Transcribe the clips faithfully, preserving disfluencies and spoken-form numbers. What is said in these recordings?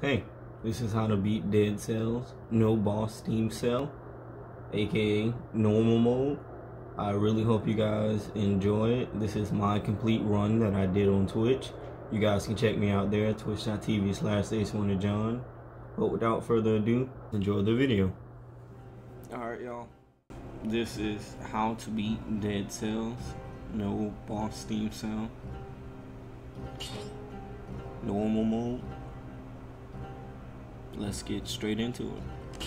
Hey, this is how to beat Dead Cells, no boss Steam Cell, aka normal mode. I really hope you guys enjoy it. This is my complete run that I did on Twitch. You guys can check me out there, twitch dot t v slash Ace Wonder John. But without further ado, enjoy the video. Alright y'all, this is how to beat Dead Cells, no boss Steam Cell, normal mode. Let's get straight into it.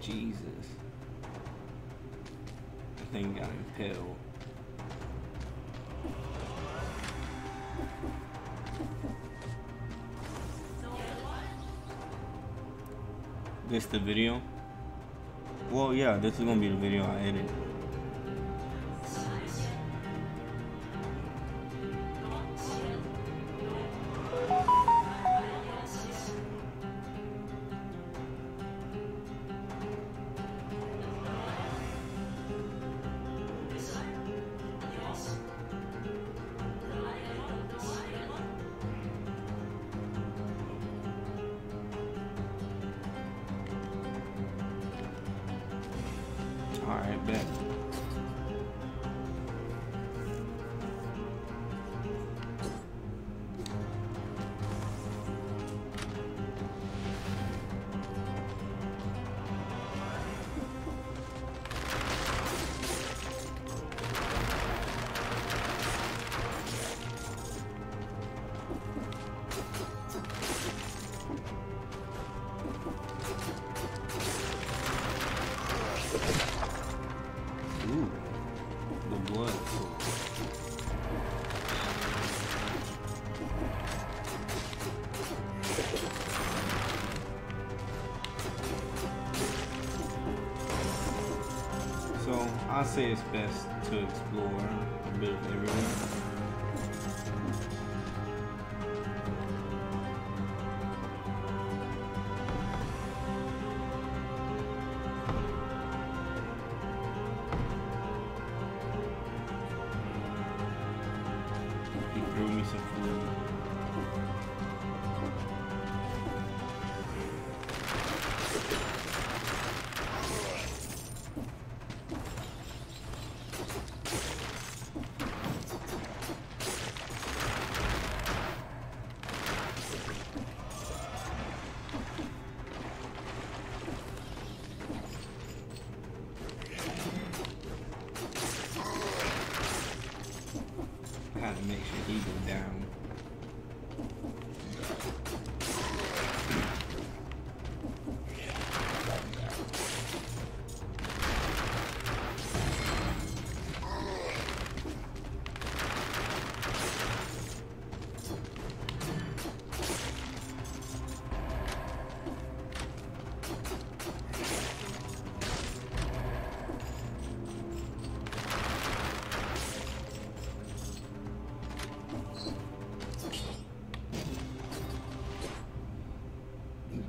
Jesus. The thing got impaled. This the video? Well, yeah, this is gonna be the video I edit. Alright, bet. I say it's best to explore a bit of everything. He threw me some food. Make sure he go down.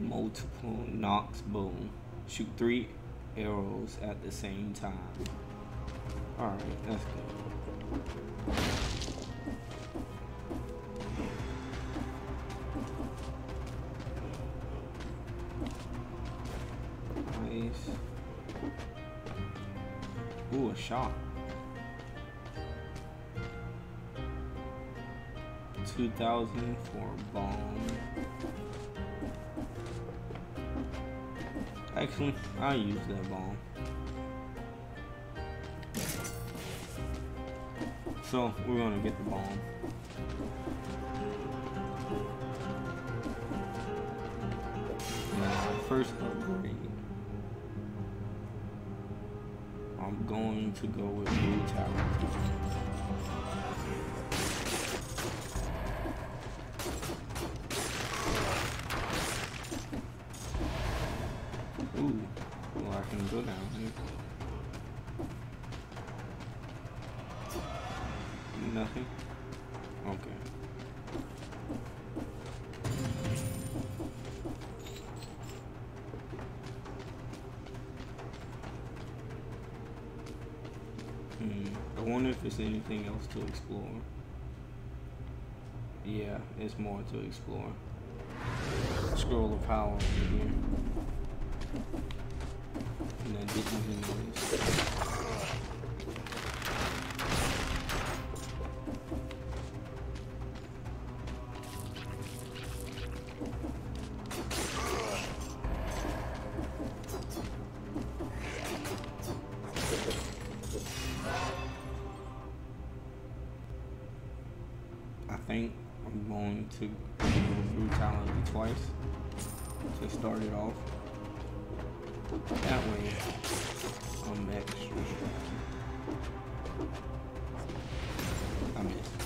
Multiple knocks, boom. Shoot three arrows at the same time. Alright, that's good. Nice. Ooh, a shot. two thousand for a bomb. Actually, I use that bomb. So we're gonna get the bomb. Now, first upgrade. I'm going to go with blue tower. go down. Nothing. Okay. Hmm. I wonder if there's anything else to explore. Yeah, there's more to explore. Scroll of power in here. And I didn't even notice. To go through talent twice to start it off. That way I'm extra strong. I missed.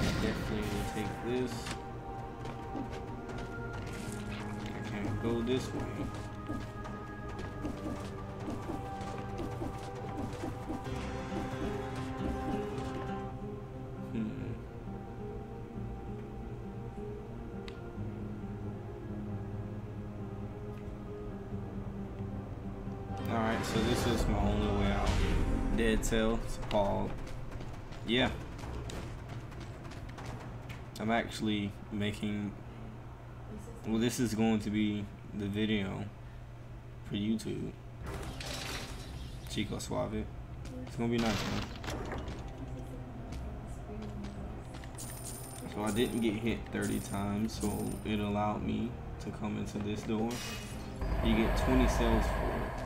I definitely will take this. Go this way. Hmm. Alright, so this is my only way out. Dead Cells, it's called. Yeah. I'm actually making. Well, this is going to be the video for YouTube. Chico Suave. It's gonna be nice, man. So I didn't get hit thirty times, so it allowed me to come into this door. You get twenty cells for it.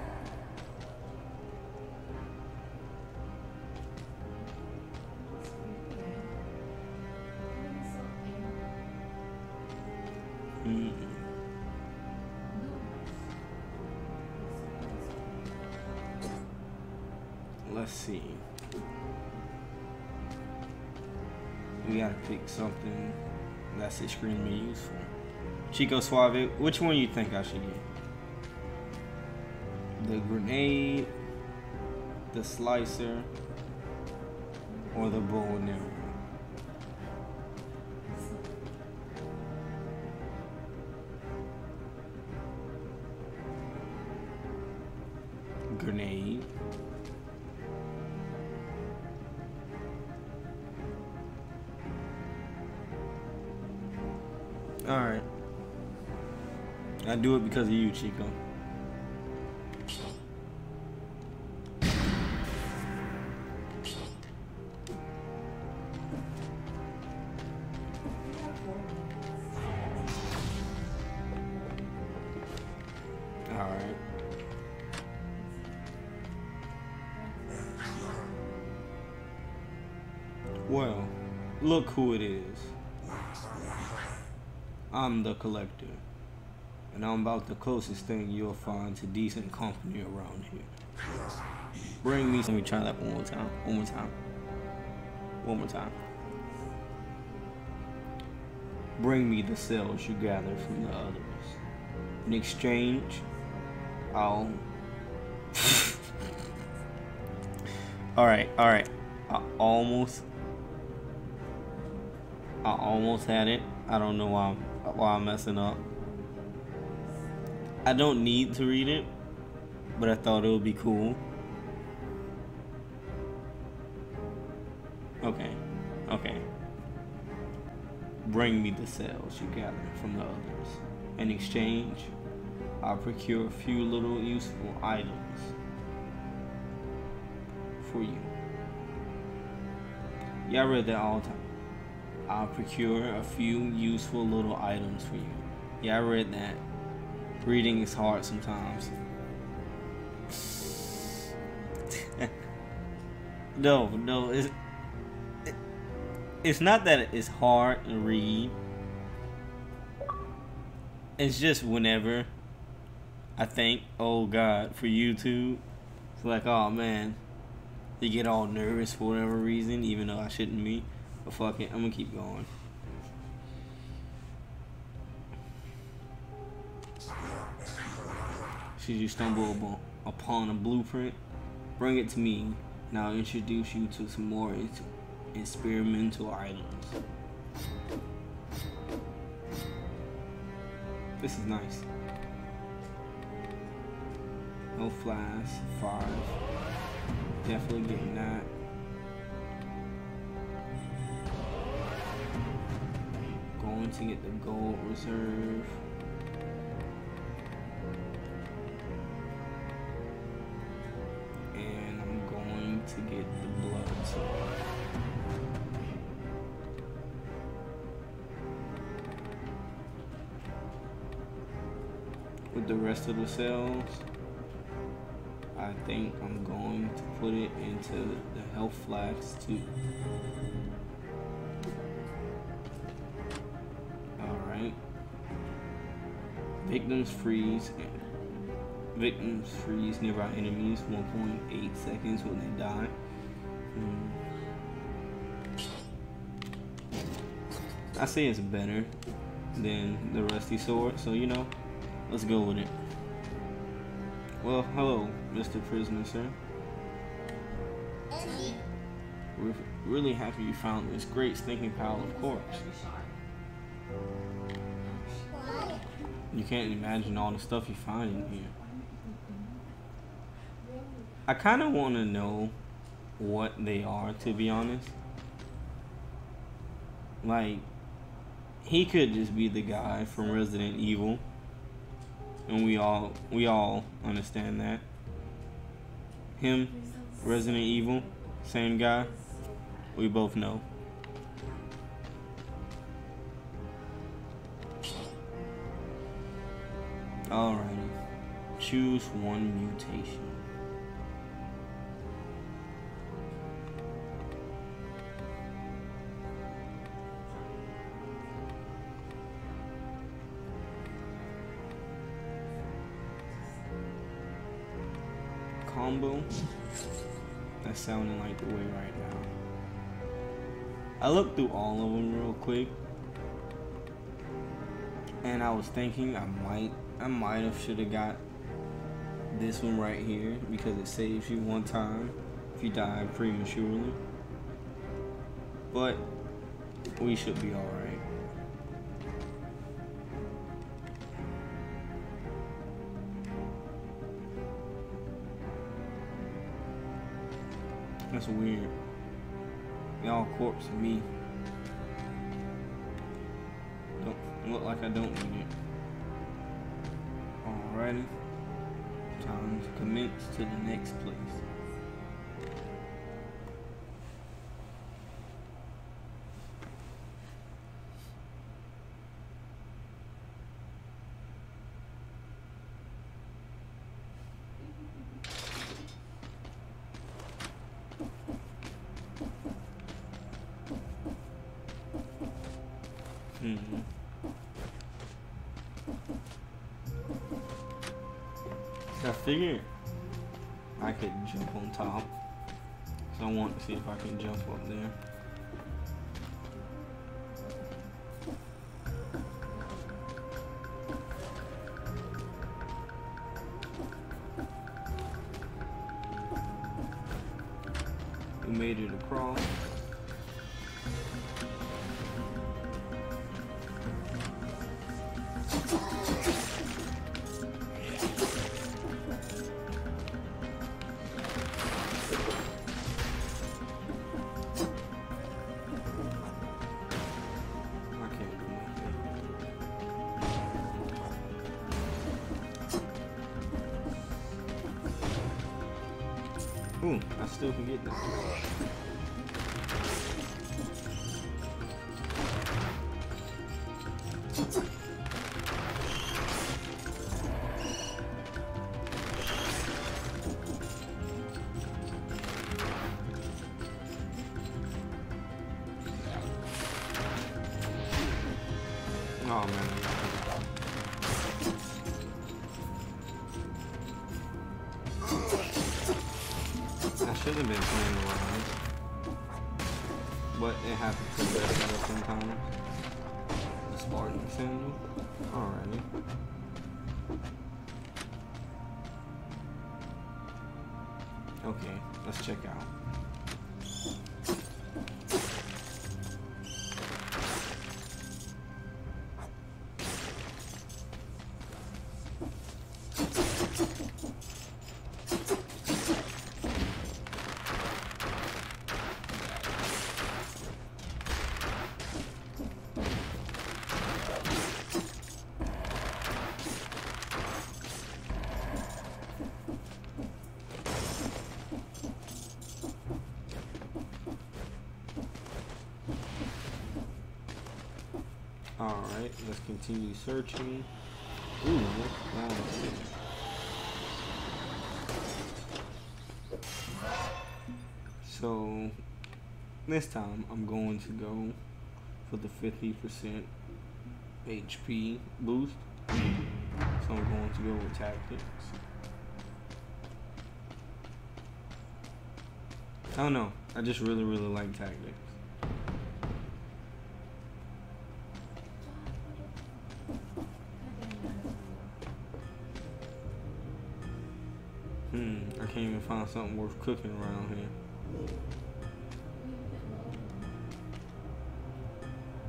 Let's see. We gotta pick something that's extremely useful. Chico Suave, which one you think I should get? The grenade, the slicer, or the bow and arrow? Grenade. Alright. I do it because of you, Chico. Alright. Well, look who it is. I'm the collector, and I'm about the closest thing you'll find to decent company around here. Bring me some. Let me try that one more time. One more time. One more time. Bring me the cells you gathered from the others. In exchange, I'll. Alright, alright. I almost. I almost had it. I don't know why I'm, why I'm messing up. I don't need to read it, but I thought it would be cool. Okay, okay. Bring me the cells you gathered from the others. In exchange, I'll procure a few little useful items for you. Yeah, I read that all the time. I'll procure a few useful little items for you. Yeah, I read that. Reading is hard sometimes. no, no, it's it, it's not that it's hard to read. It's just whenever I think, oh God, for YouTube, it's like, oh man, they get all nervous for whatever reason, even though I shouldn't be. But fuck it, I'm gonna keep going. Should you stumble upon a blueprint, bring it to me, and I'll introduce you to some more experimental items. This is nice. No flies, five. Definitely getting that. Going to get the gold reserve. To get the blood sword. With the rest of the cells, I think I'm going to put it into the health flags too. Alright. Victims freeze and victims freeze nearby enemies one point eight seconds when they die. Mm. I say it's better than the rusty sword, so you know, let's go with it. Well, hello, Mister Prisoner, sir. We're really happy you found this great stinking pile of corpse. You can't imagine all the stuff you find in here. I kind of want to know what they are, to be honest. Like, he could just be the guy from Resident Evil, and we all we all understand that. Him, Resident Evil, same guy. We both know. Alrighty, choose one mutation. Combo? That's sounding like the way right now. I looked through all of them real quick, and I was thinking I might I might have should have got this one right here because it saves you one time if you die prematurely, but we should be all right. That's weird. Y'all corpse me. Don't look like I don't need it. Alrighty. Time to commence to the next place. I could jump on top, so I want to see if I can jump up there. We made it across. Ooh, I still can get this. Oh man. I should have been playing a lot, but it happens to the best of us sometimes. The Spartan Sentinel. Alrighty. Okay, let's check out. Let's continue searching. Ooh, that's nice. So this time I'm going to go for the fifty percent H P boost. So I'm going to go with tactics. I don't know. I just really, really like tactics. Can't even find something worth cooking around here.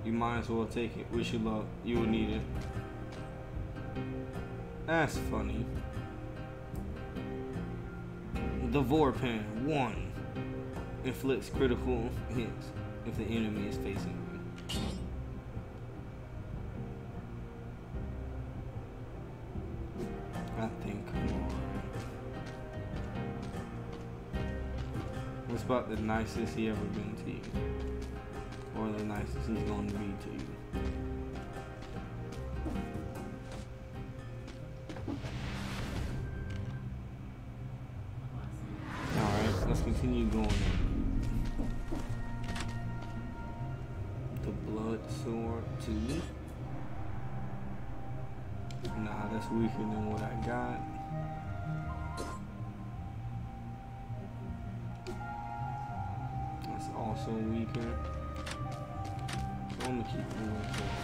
You might as well take it. Wish you luck. You will need it. That's funny. The Vorpan one inflicts critical hits if the enemy is facing you. I think. It's about the nicest he ever been to you, or the nicest he's going to be to you. Alright, let's continue going. The blood sword too. Nah, that's weaker than what I got. So weaker. So I'm gonna keep moving forward.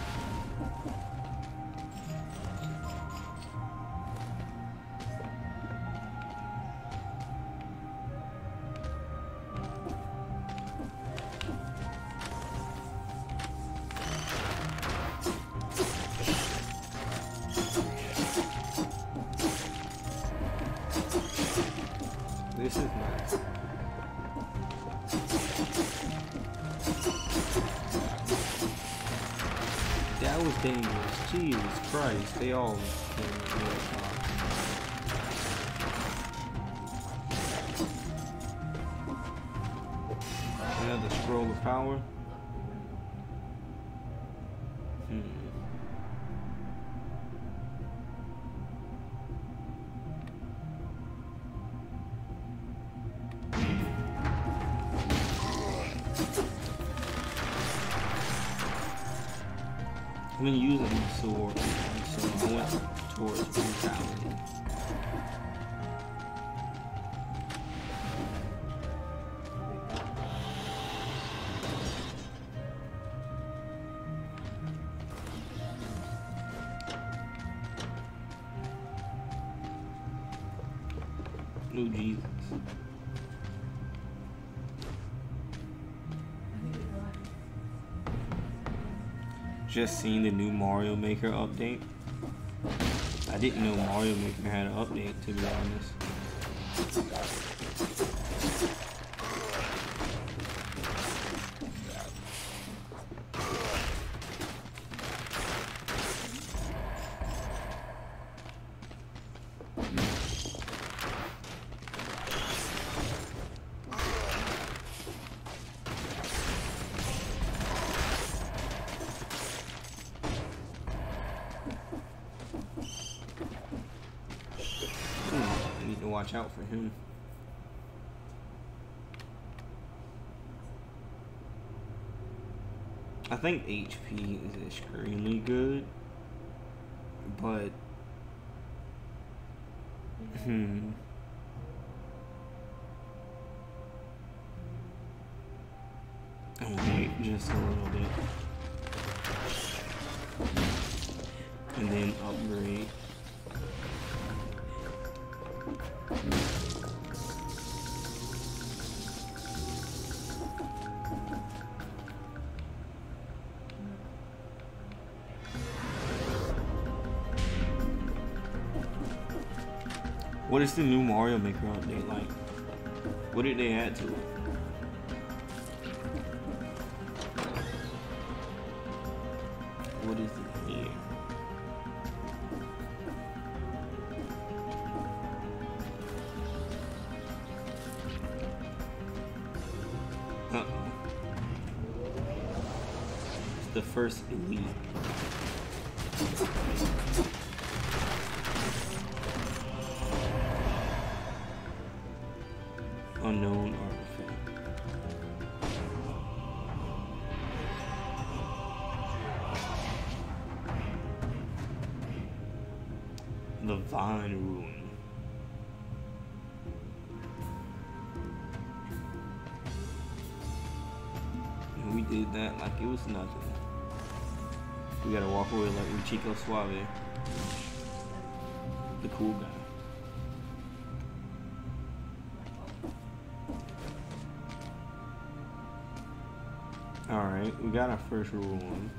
This is nice. Dangerous. Jesus Christ, they all another scroll of power. Hmm. I've been using my sword, so I went towards brutality. Oh, Jesus. Just seen the new Mario Maker update. I didn't know Mario Maker had an update, to be honest. Watch out for him. I think H P is extremely good, but hmm just a little bit, and then upgrade. What is the new Mario Maker update like? What did they add to it? What is it here? Uh-oh. It's the first elite. Unknown artifact. The Vine Ruin. And we did that like it was nothing. We gotta walk away like we Chico Suave, the cool guy. Alright, we got our first rule one.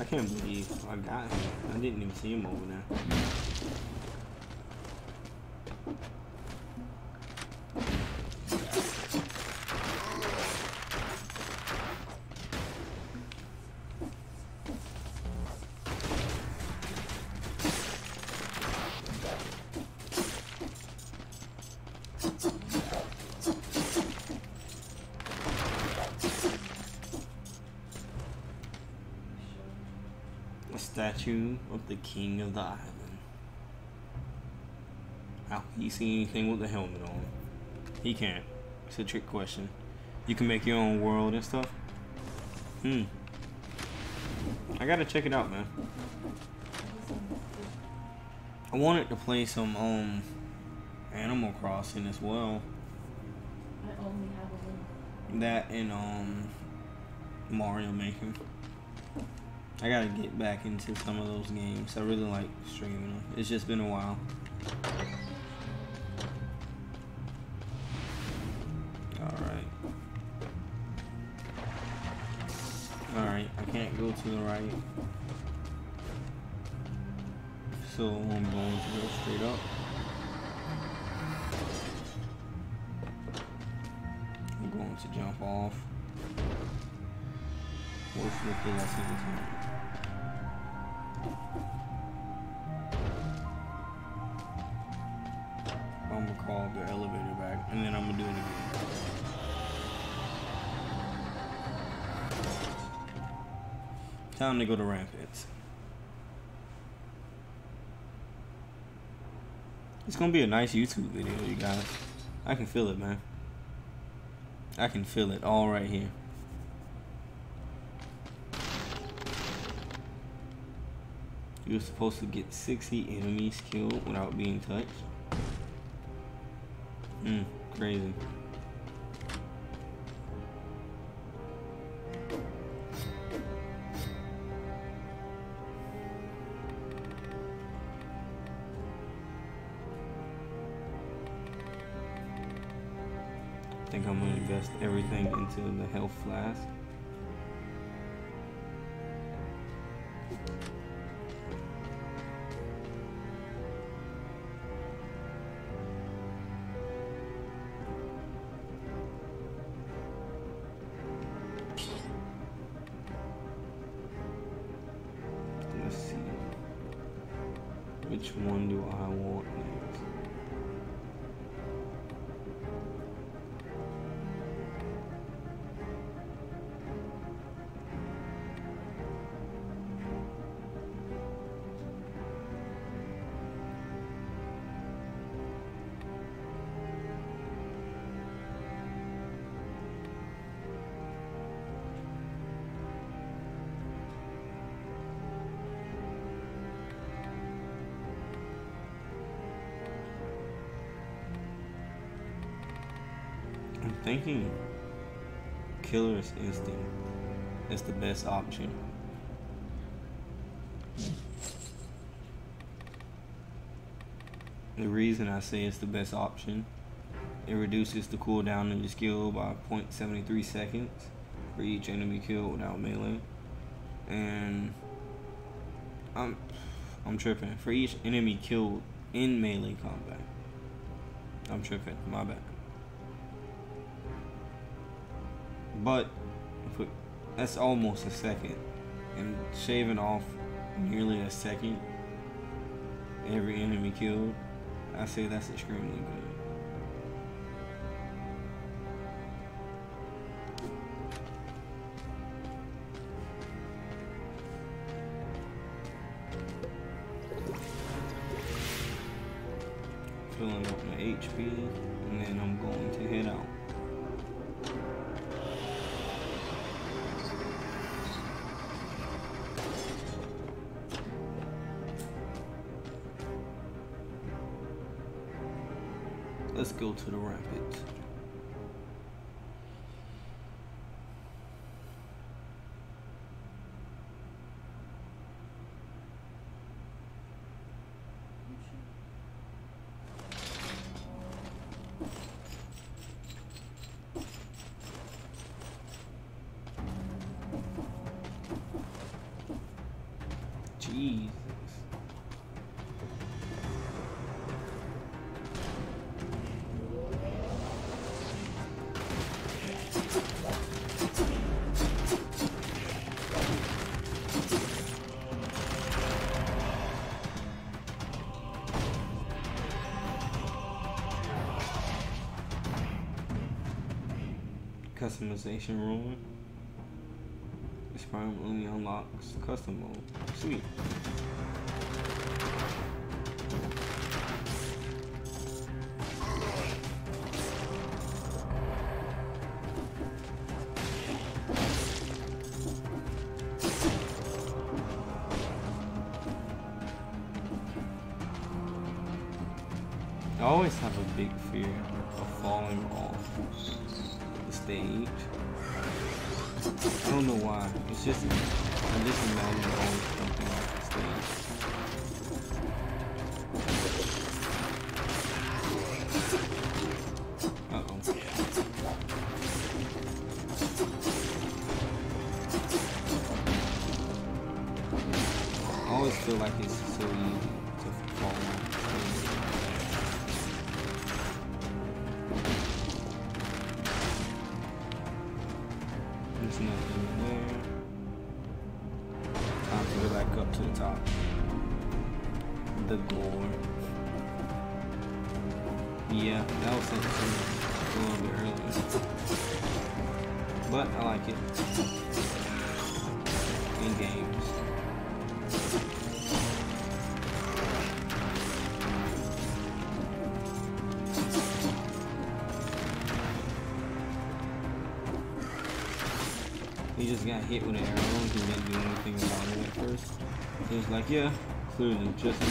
I can't believe I got him. I didn't even see him over there. Statue of the king of the island. How can you see anything with the helmet on? He can't. It's a trick question. You can make your own world and stuff. Hmm. I gotta check it out, man. I wanted to play some um Animal Crossing as well. I only have a little. That and um Mario Maker. I gotta get back into some of those games. I really like streaming them. It's just been a while. Alright. Alright, I can't go to the right. So I'm going to go straight up. I'm going to jump off. What's the thing I see this one? I'm gonna call the elevator back and then I'm gonna do it again. Time to go to Rampants. It's gonna be a nice YouTube video, you guys. I can feel it, man. I can feel it all right here. You're supposed to get sixty enemies killed without being touched. Hmm, crazy. I think I'm gonna invest everything into the health flask. Which one do I want next? thinking Killer's Instinct is the best option. The reason I say it's the best option, it reduces the cooldown of your skill by zero point seven three seconds for each enemy killed without melee. And I'm I'm tripping. For each enemy killed in melee combat. I'm tripping, my bad. But if we, that's almost a second, and shaving off nearly a second every enemy killed, I say that's extremely good. Filling up my H P, and then I'm going to head out. Let's go to the rapids. Customization room. This prime only unlocks custom mode. Sweet. I always have a big fear of falling off stage. I don't know why. It's just I just imagine always jumping off the stage. Uh oh. I always feel like it's so easy to fall off the stage. Got hit with an arrow, he didn't do anything about it at first. He was like, yeah, clearly, just in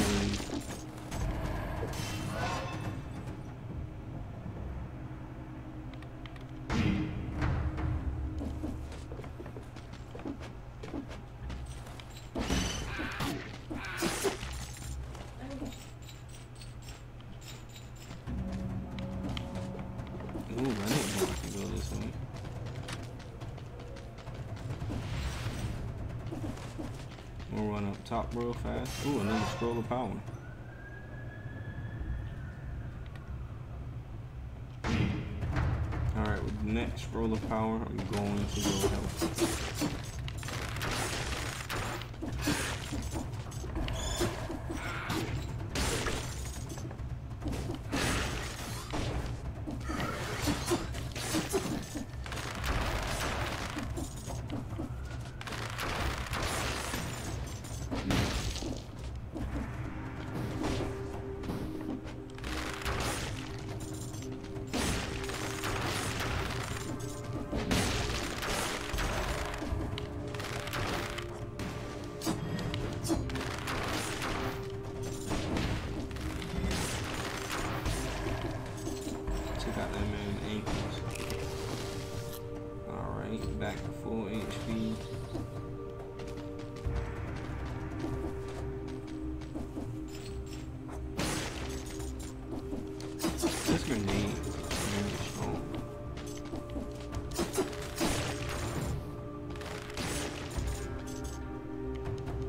top real fast. Ooh, another scroll of power. Alright, with the next scroll of power, I'm going to go health.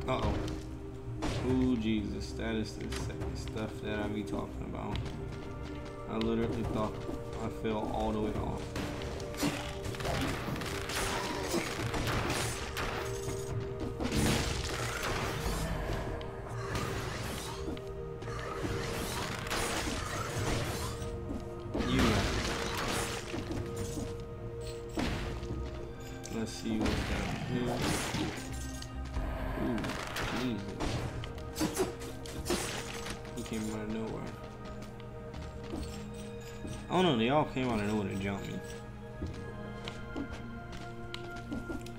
Uh-oh. Ooh, Jesus. That is the stuff that I be talking about. I literally thought I fell all the way off. Came out of nowhere to jump me.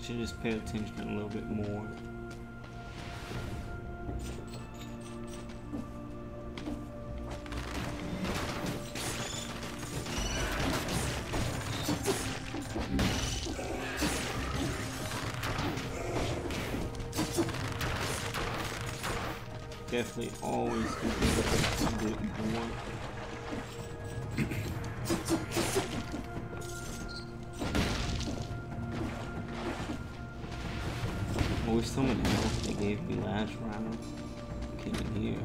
Should just pay attention a little bit more. Definitely always do what you want. Someone else that gave me last round came in here.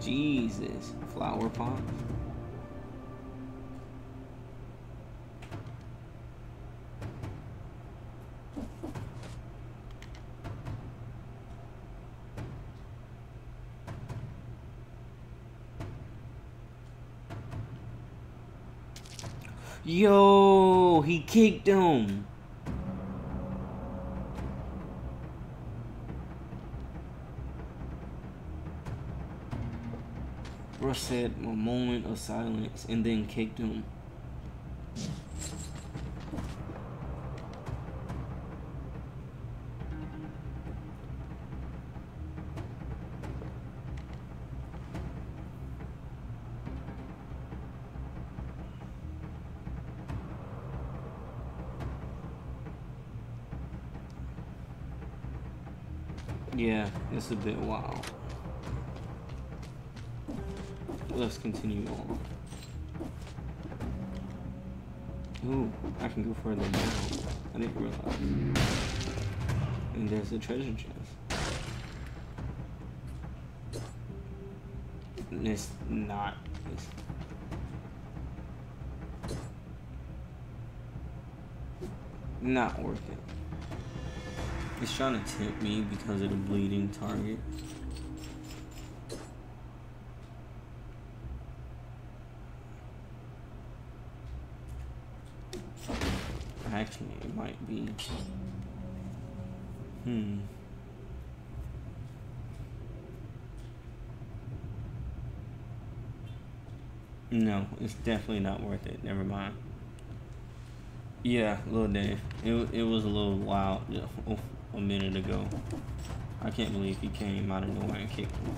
Jesus, flower pot. Yo, he kicked him. Said a moment of silence and then kicked him. Yeah, it's a bit wild. Let's continue on. Ooh, I can go further down. I didn't realize. And there's a treasure chest. And it's not. It's not worth it. It's trying to tempt me because of the bleeding target. Actually, it might be. Hmm. No, it's definitely not worth it. Never mind. Yeah, Lil Dave. It, it was a little wild oh, a minute ago. I can't believe he came out of nowhere and kicked me.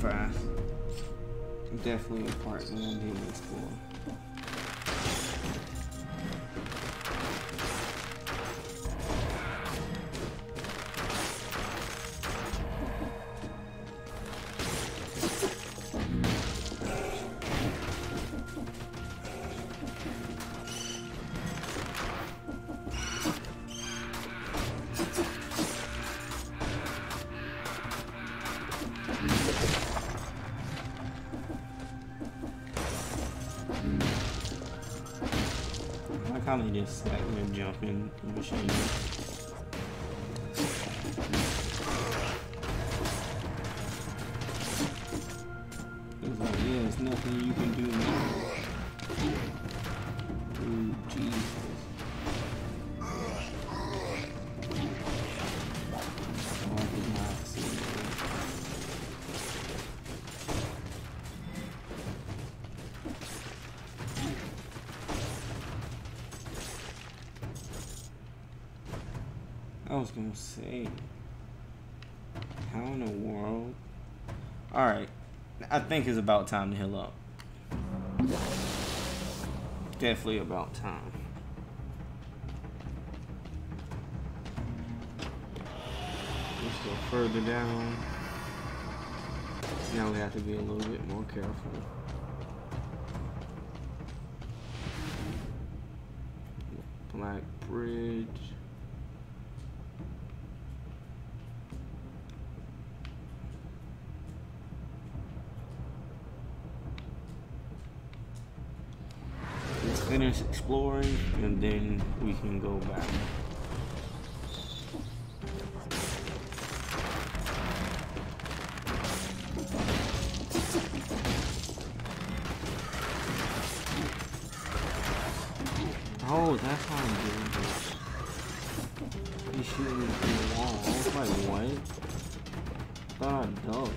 Fast. Definitely a part that I didn't explore. Mm-hmm. probably just like a little jump in the machine. There's like, yeah, there's nothing you can do now. Ooh, Jesus. I was gonna say, how in the world? All right, I think it's about time to heal up. Definitely about time. We're still further down. Now we have to be a little bit more careful. Black Bridge. Finish exploring, and then we can go back. Oh, that's how I'm doing this. He's shooting me through the wall. I was like, what? I thought I dug.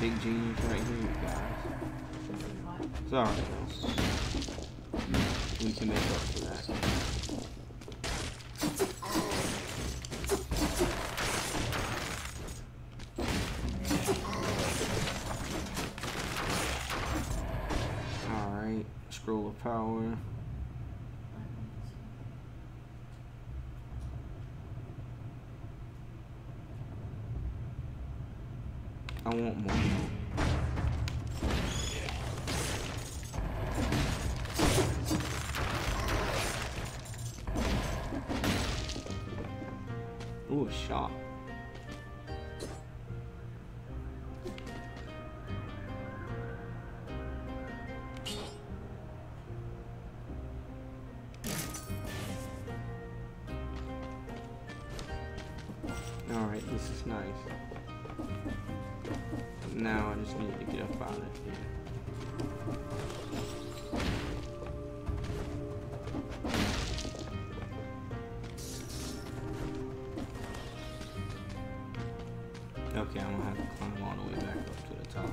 Big genius right here, guys. It's alright though. We can make up for that. Alright, scroll of power. I want more. Ooh, a shot. All right, this is nice. Now I just need to get up out of here. Okay, I'm gonna have to climb all the way back up to the top.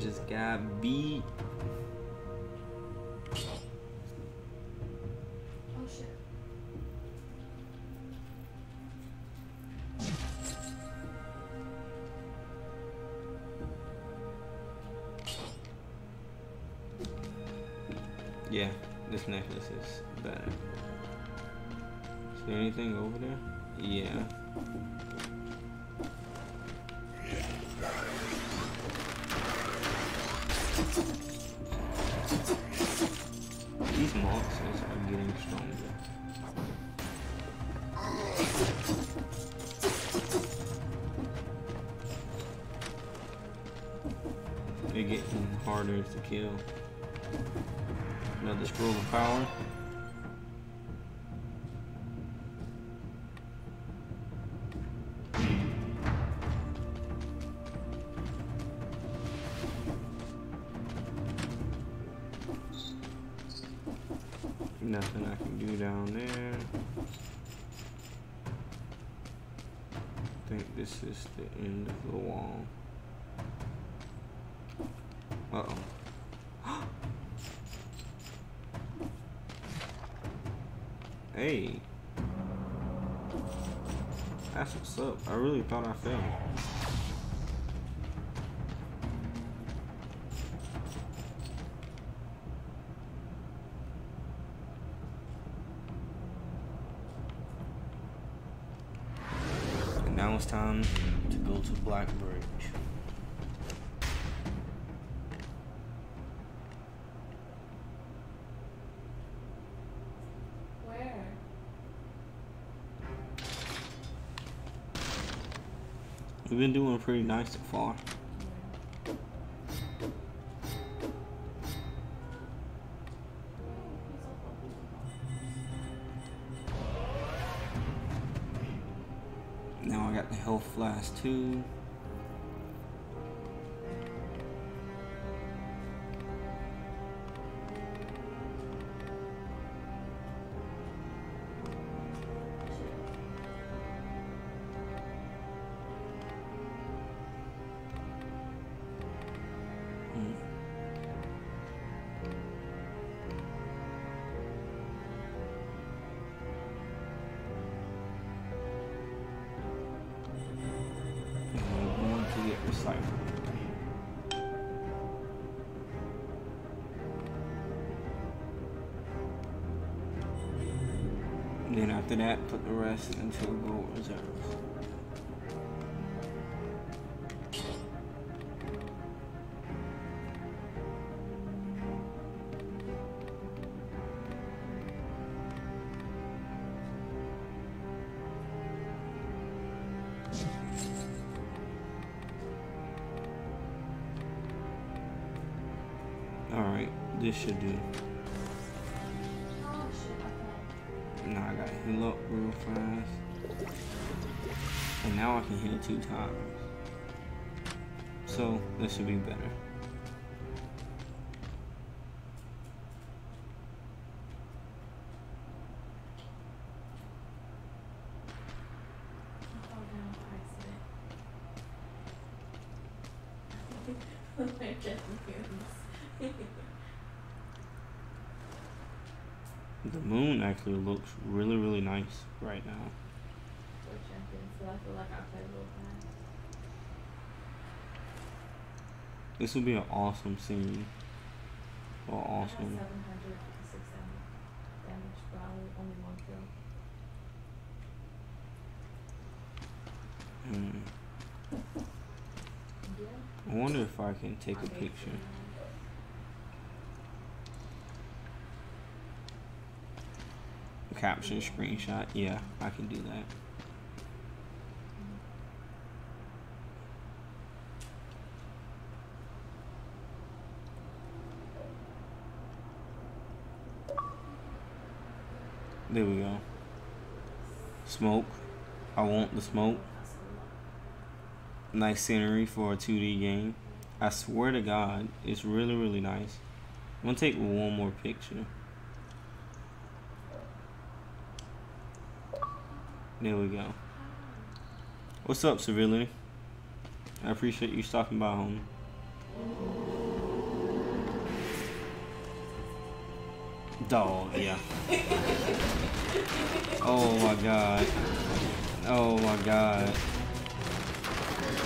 Just got beat. Oh shit. Yeah, this necklace is better. Is there anything over there? Yeah. These monsters are getting stronger. They're getting harder to kill. Another scroll of power. Nothing I can do down there. I think this is the end of the wall. Uh-oh. Hey. That's what's up. I really thought I failed. And now it's time to go to Blackbridge. We've been doing pretty nice so far. Now I got the health flask too. And then after that, put the rest into a gold reserve. Alright, this should do. Now I gotta heal up real fast. And now I can heal two times. So this should be better. The moon actually looks really, really nice right now. This would be an awesome scene. Well, awesome. Mm. I wonder if I can take a picture. Caption screenshot, yeah, I can do that. There we go. Smoke. I want the smoke. Nice scenery for a two D game. I swear to God, it's really, really nice. I'm gonna take one more picture. There we go. What's up, Civility? I appreciate you stopping by, homie. Dog, yeah. Oh my God. Oh my God.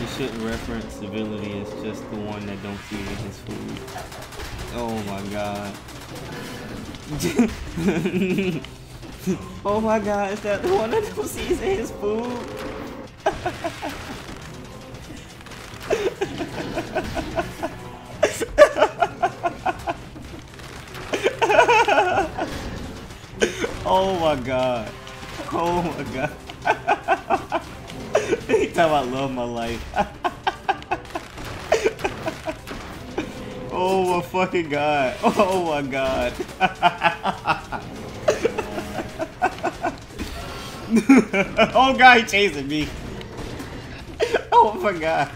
You shouldn't reference Civility as just the one that don't feed his food. Oh my God. Oh my God, is that the one that don't season his food? Oh my God. Oh my God. Anytime I love my life. Oh my fucking God. Oh my God. Oh God, he chasing me. Oh my God.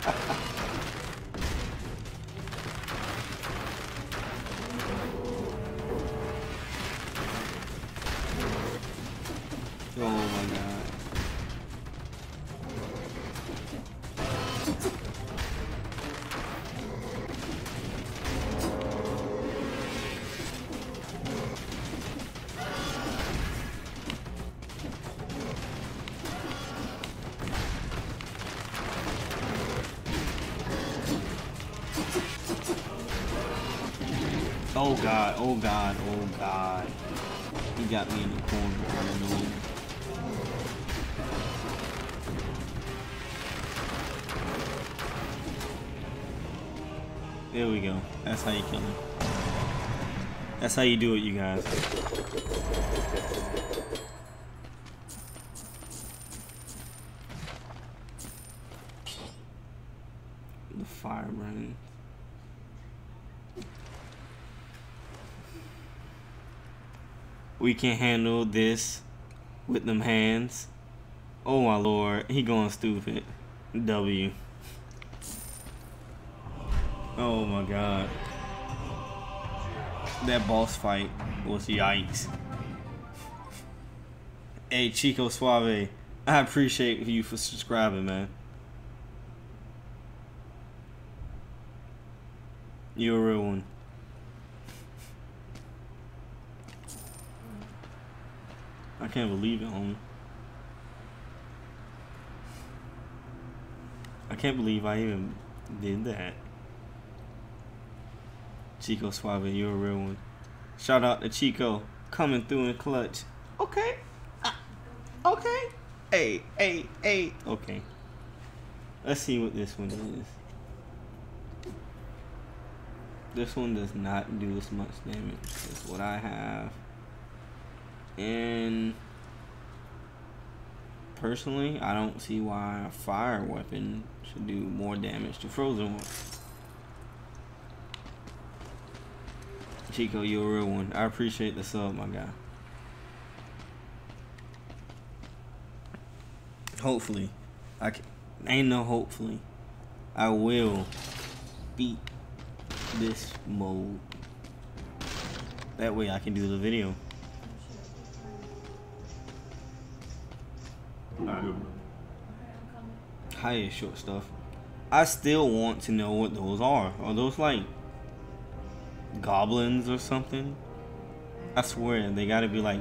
Oh my God. Oh god, oh god, oh god. He got me in the corner, I don't know. There we go. That's how you kill him. That's how you do it, you guys. The fire burning. We can handle this with them hands. Oh my lord, he going stupid. W. Oh my god. That boss fight was yikes. Hey Chico Suave, I appreciate you for subscribing, man. You're a real one. I can't believe it, homie. I can't believe I even did that. Chico Suave, you're a real one. Shout out to Chico, coming through in clutch. Okay. Ah. Okay. Hey, hey, hey. Okay. Let's see what this one is. This one does not do as much damage as what I have. And personally, I don't see why a fire weapon should do more damage to frozen ones. Chico, you're a real one. I appreciate the sub, my guy. Hopefully. I can, ain't no hopefully. I will beat this mode. That way I can do the video. Alright. Highest short stuff. I still want to know what those are. Are those like goblins or something? I swear they gotta be like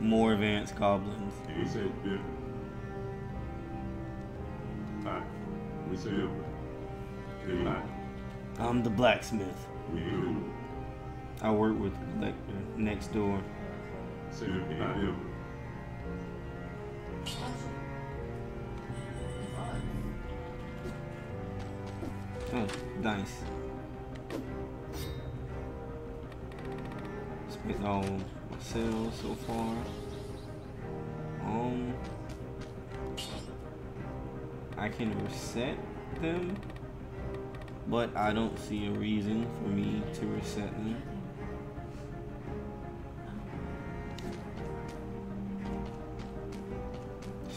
more advanced goblins. We say bill. Black. We say black. I'm the blacksmith. We do. I work with like next door. Say bill. Oh, nice. Spent all my sales so far. Um, I can reset them, but I don't see a reason for me to reset them.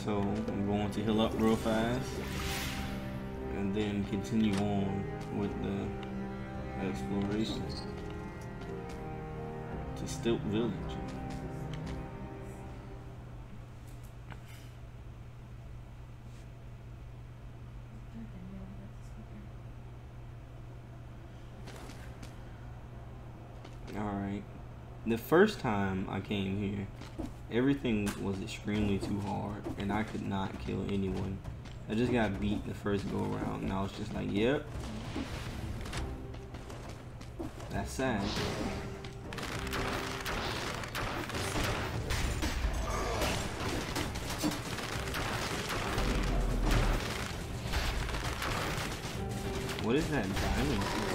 So I'm going to heal up real fast and then continue on with the exploration to Stilt Village. Alright, the first time I came here, everything was extremely too hard and I could not kill anyone. I just got beat the first go around and I was just like, yep. That's sad. What is that diamond for?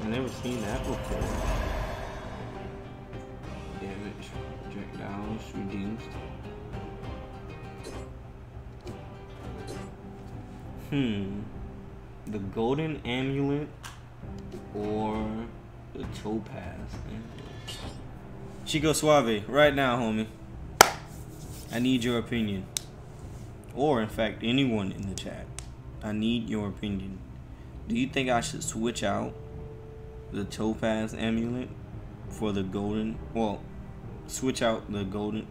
I've never seen that before. Damage, projectiles reduced. Hmm. The golden amulet or the topaz amulet? Chico Suave, right now, homie. I need your opinion. Or, in fact, anyone in the chat. I need your opinion. Do you think I should switch out the topaz amulet for the golden? Well, switch out the golden.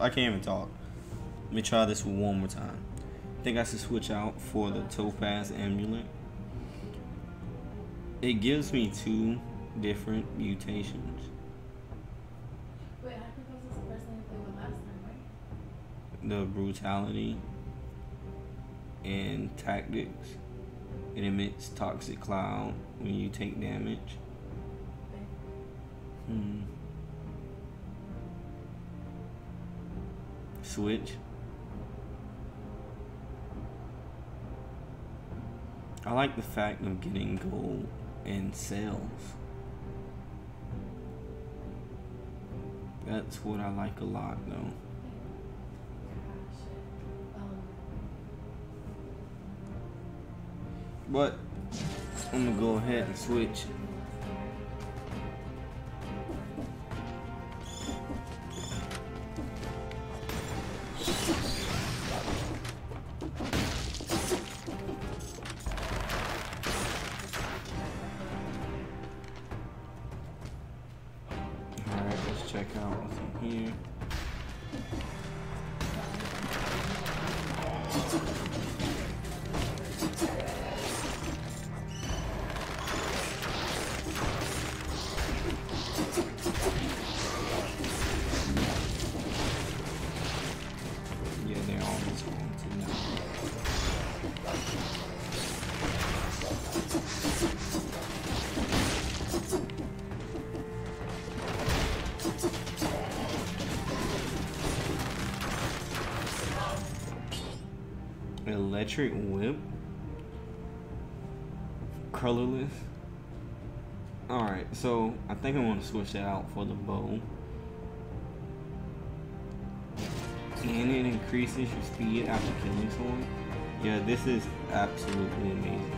I can't even talk. Let me try this one more time. I think I should switch out for the topaz amulet. It gives me two different mutations. Wait, I think that was the first thing we played with last time, right? The brutality and tactics. It emits toxic cloud when you take damage. Hmm. Switch. I like the fact of getting gold and cells. That's what I like a lot, though. But I'm gonna go ahead and switch. Electric whip, colorless. All right, so I think I want to switch that out for the bow, and it increases your speed after killing someone. Yeah, this is absolutely amazing.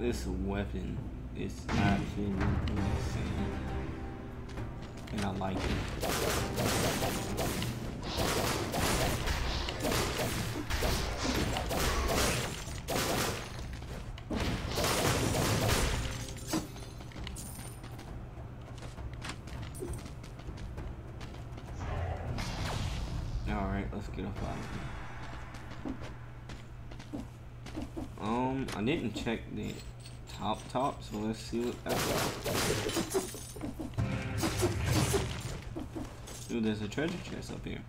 This weapon is absolutely insane, and I like it. All right, let's get up out of here. Um, I didn't check the top top, so let's see what that's like. Dude, there's a treasure chest up here.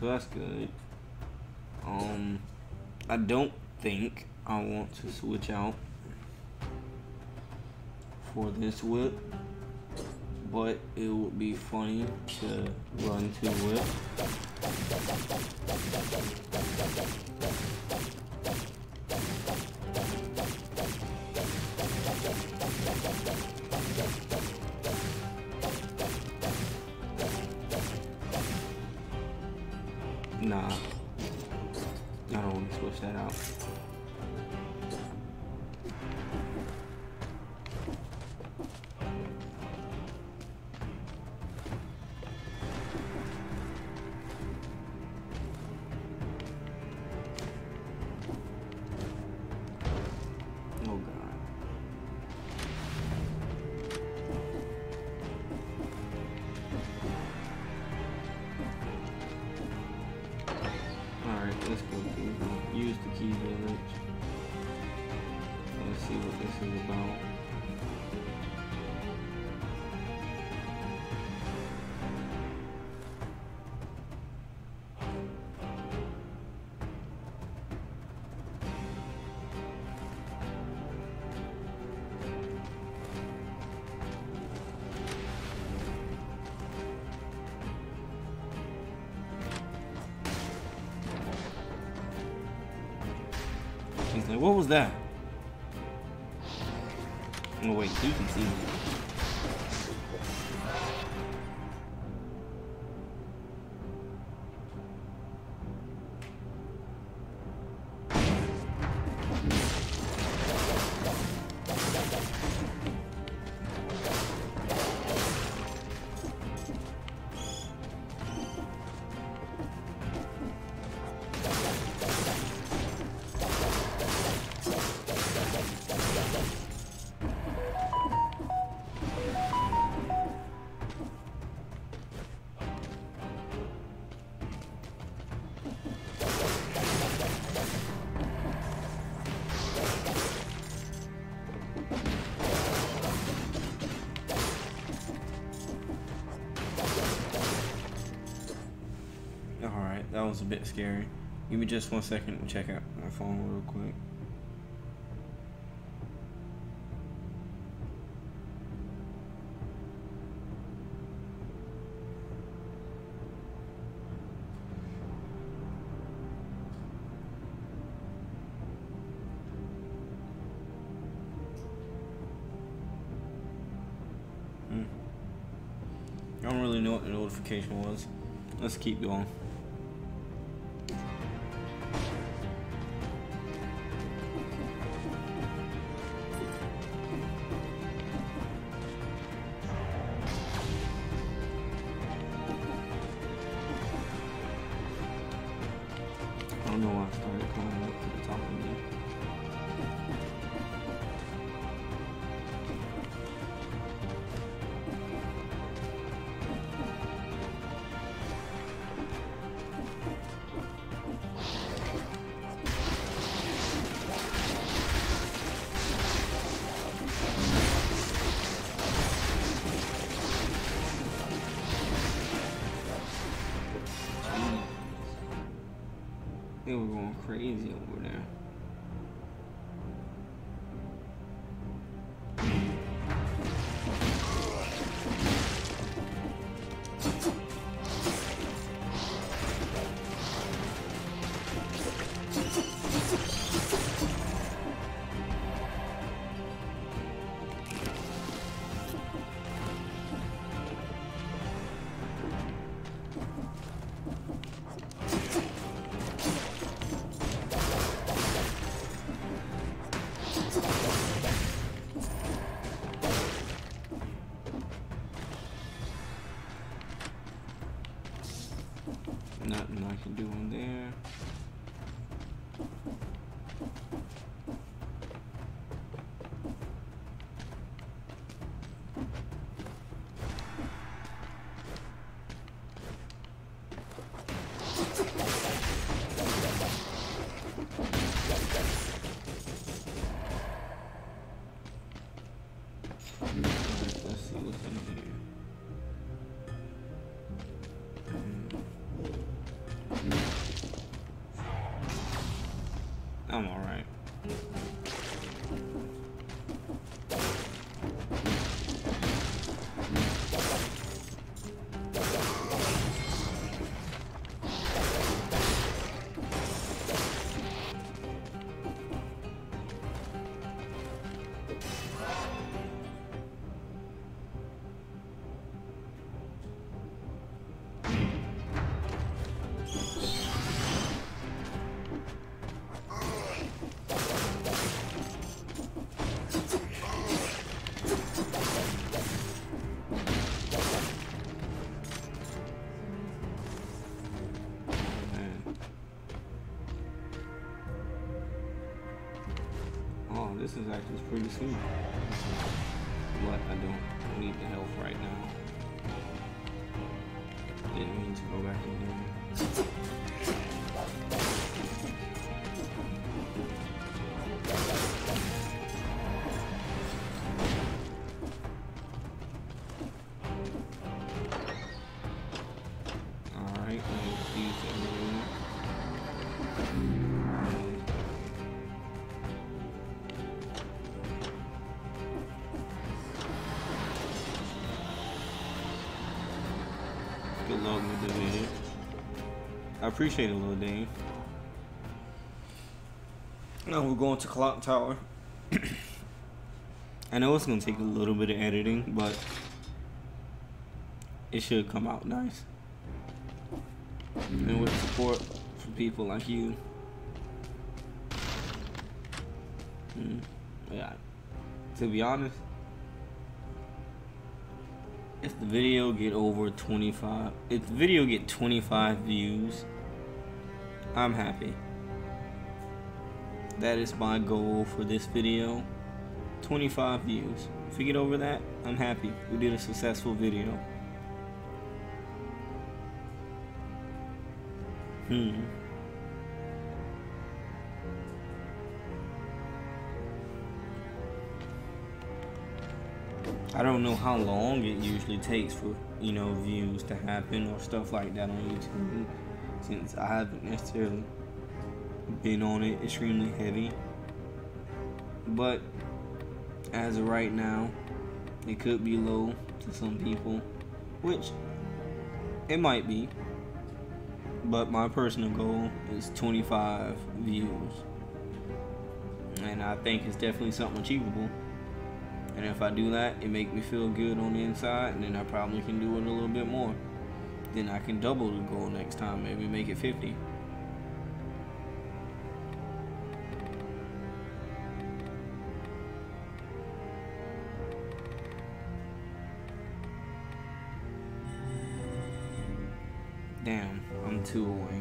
So that's good. Um, I don't think I want to switch out for this whip, but it would be funny to run to whip. Nah, I don't want to switch that out. Let's go through. Use the key village. what was that? Oh wait, you can see me. Was a bit scary. Give me just one second to check out my phone real quick. Hmm. I don't really know what the notification was. Let's keep going. They were going crazy over there. I'm alright. This is actually pretty soon, but I don't need the health right now. Didn't mean to go back in there. I appreciate it, little Dave. Now we're going to Clock Tower. I know it's gonna take a little bit of editing, but it should come out nice. And with support from people like you. Mm, yeah. To be honest, if the video get over twenty-five, if the video get twenty-five views, I'm happy. That is my goal for this video, twenty-five views. If we get over that, I'm happy. We did a successful video. Hmm. I don't know how long it usually takes for, you know, views to happen or stuff like that on YouTube, since I haven't necessarily been on it extremely heavy. But as of right now, it could be low to some people, which it might be, but my personal goal is twenty-five views, and I think it's definitely something achievable. And if I do that, it make me feel good on the inside, and then I probably can do it a little bit more. Then I can double the goal next time, maybe make it fifty. Damn, I'm two away.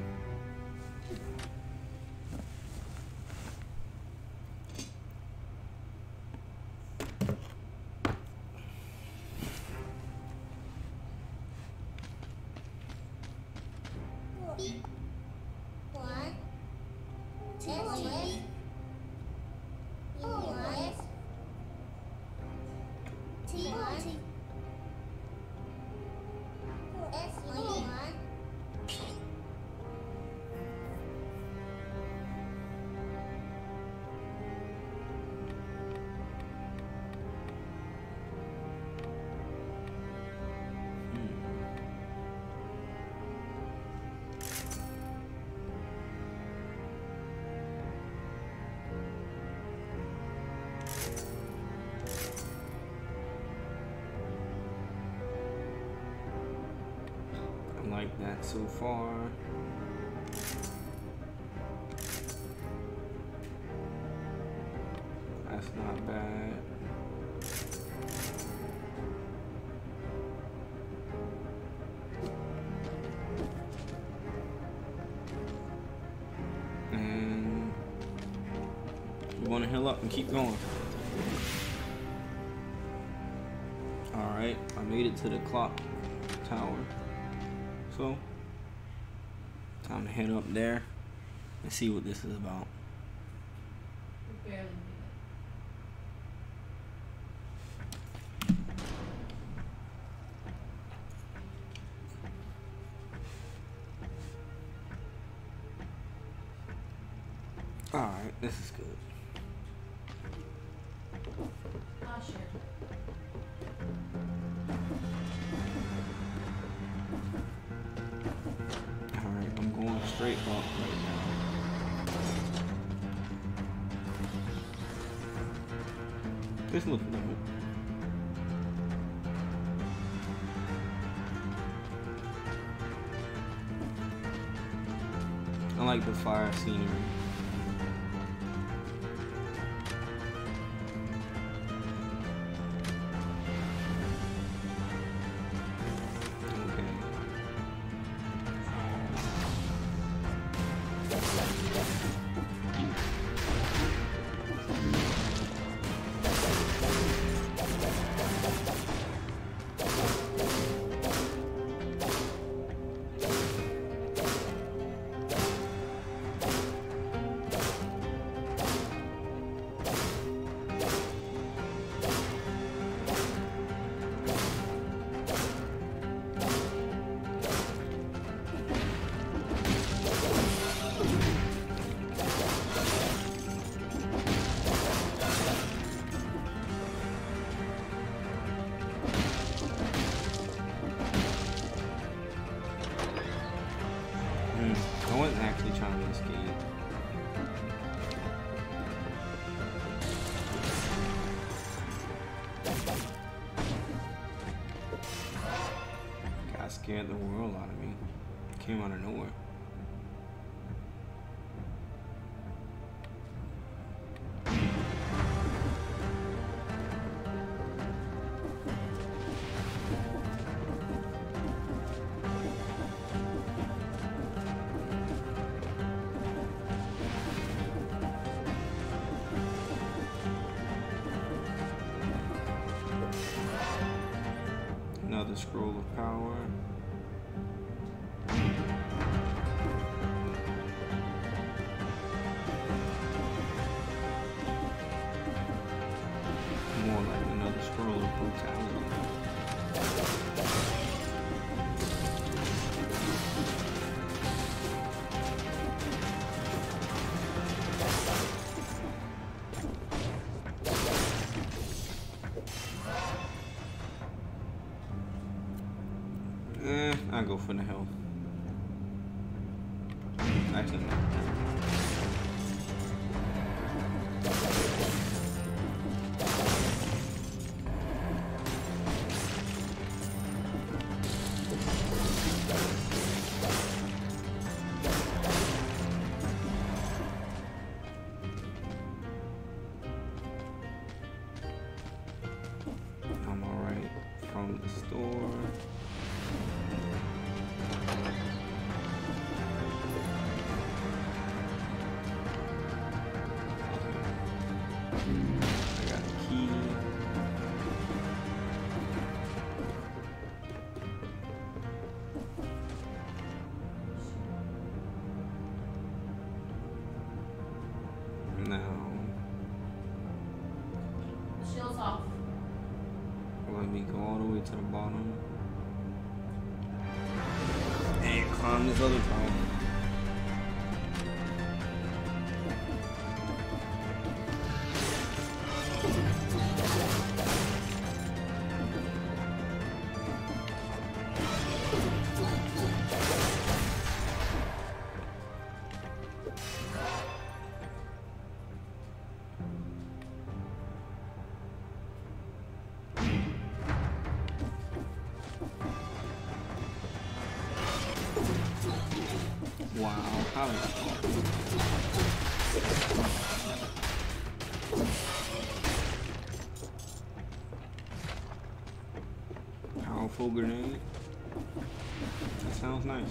Like that so far. That's not bad. And we're gonna hill up and keep going. Alright, I made it to the clock tower. So, time to head up there and see what this is about. Alright, this is good. Straight up right now. This looks good. I like the fire scenery. that scared the world out of me. It came out of nowhere. Go for the hill. Actually, no. I'm all right from the store. Powerful grenade. That sounds nice.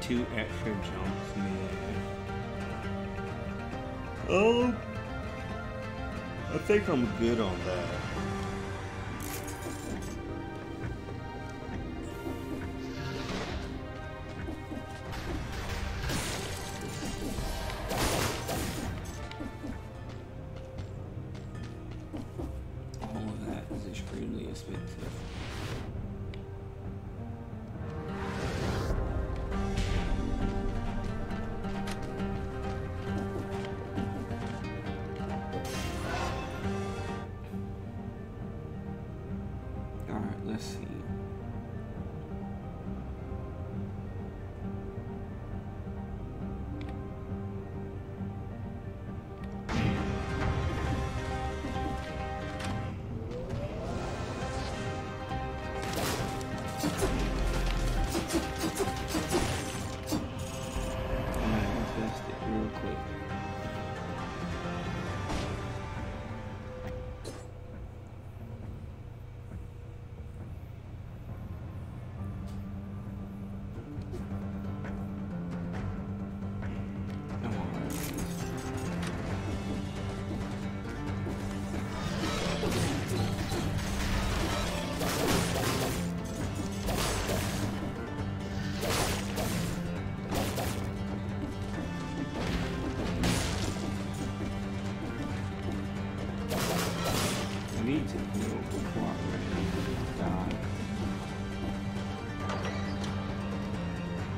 Two extra jumps, man. Oh, I think I'm good on that. All of that is extremely expensive. into the local park right here in the dock.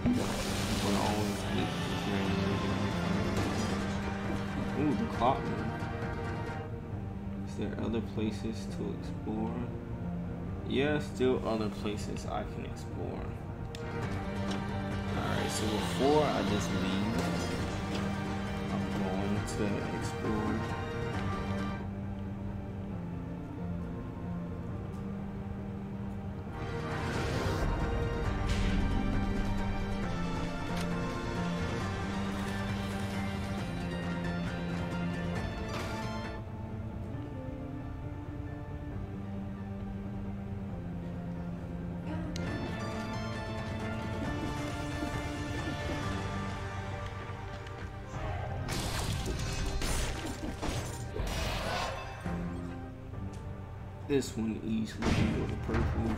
But I always get this right here. Ooh, the clock tower. Is there other places to explore? Yeah, still other places I can explore. Alright, so before I just leave, I'm going to explore. This one easily will be purple.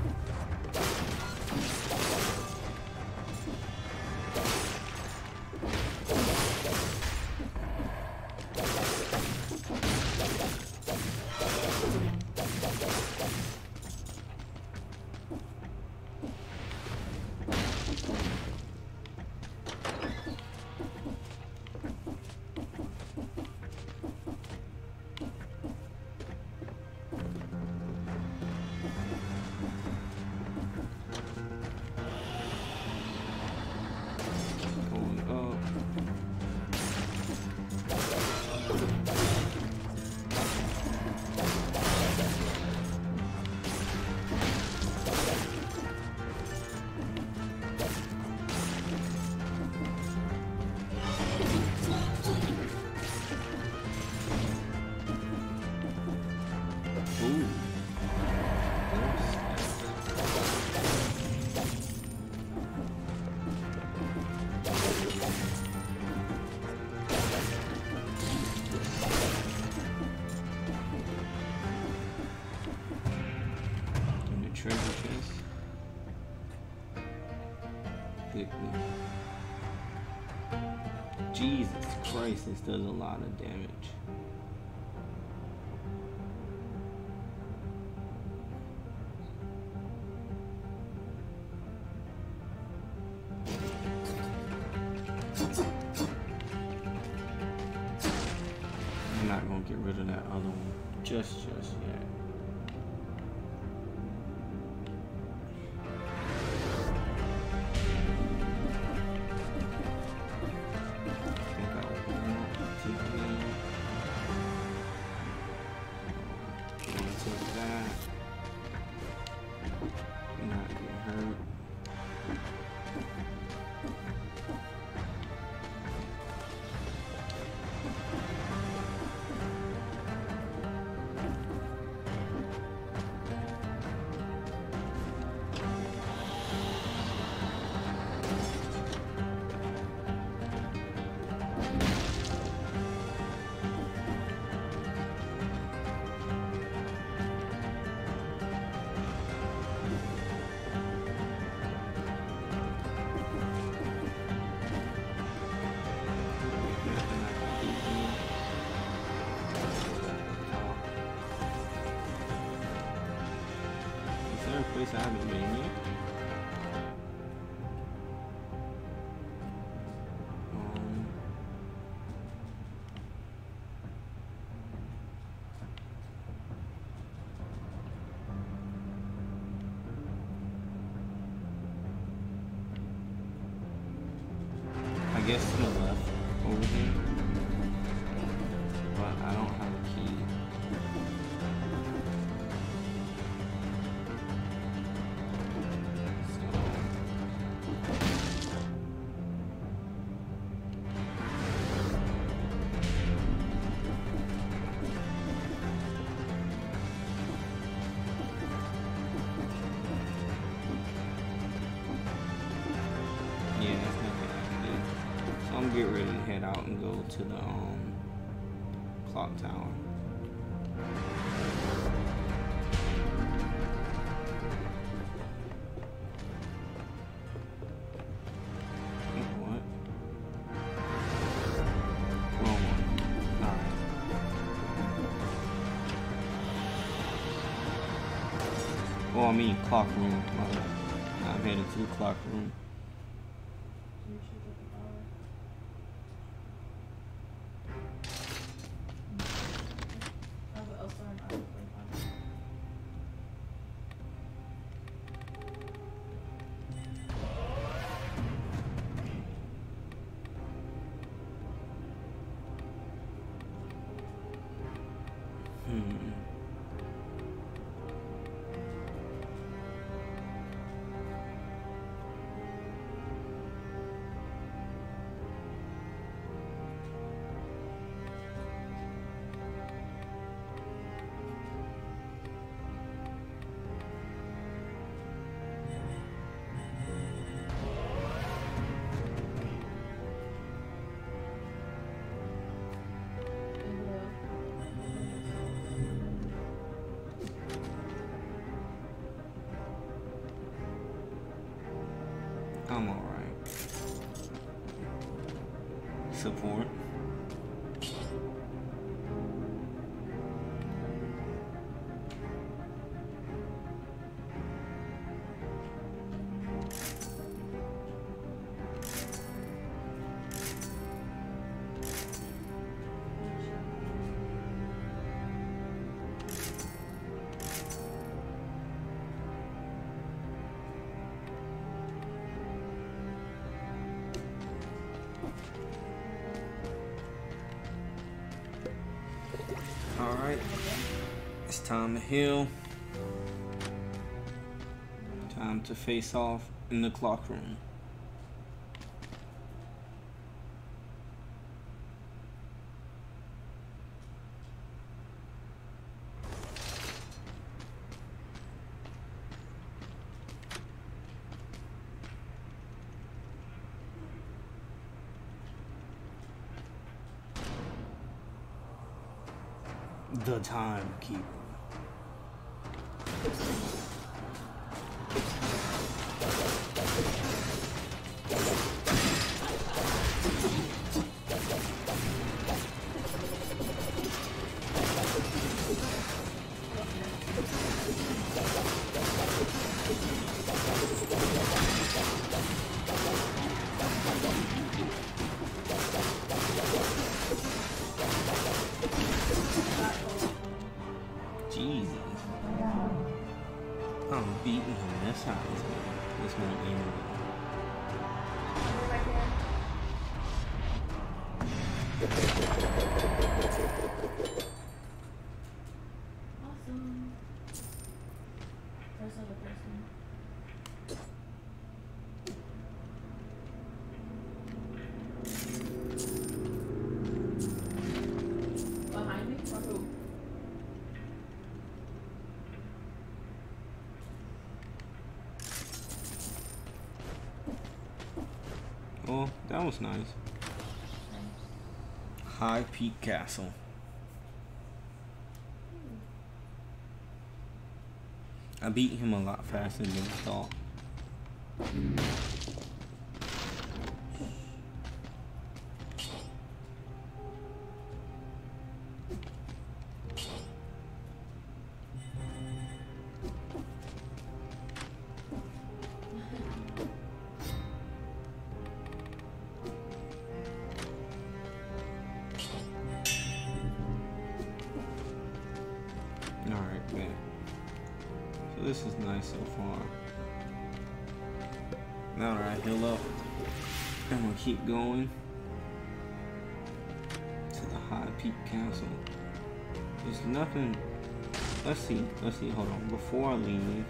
This does a lot of damage. I'm not gonna get rid of that other one just just yet. I haven't been here. Um, I guess to the left over here, but I don't have a key. To the um, clock tower. What? Wrong one. Alright. Oh, I mean clock room. I'm headed to the clock room. Support. Time to heal. Time to face off in the clock room. The timekeeper. That was nice. High Peak Castle. I beat him a lot faster than I thought. Keep going to the High Peak Castle. There's nothing. Let's see. Let's see. Hold on. Before I leave,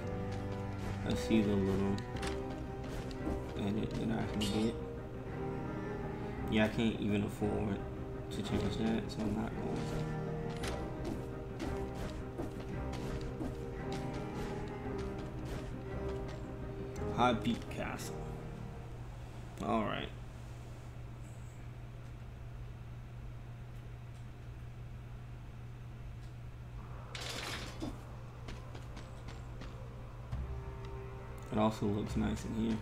let's see the little edit that I can get. Yeah, I can't even afford to change that, so I'm not going to. High Peak Castle. All right. It also looks nice in here.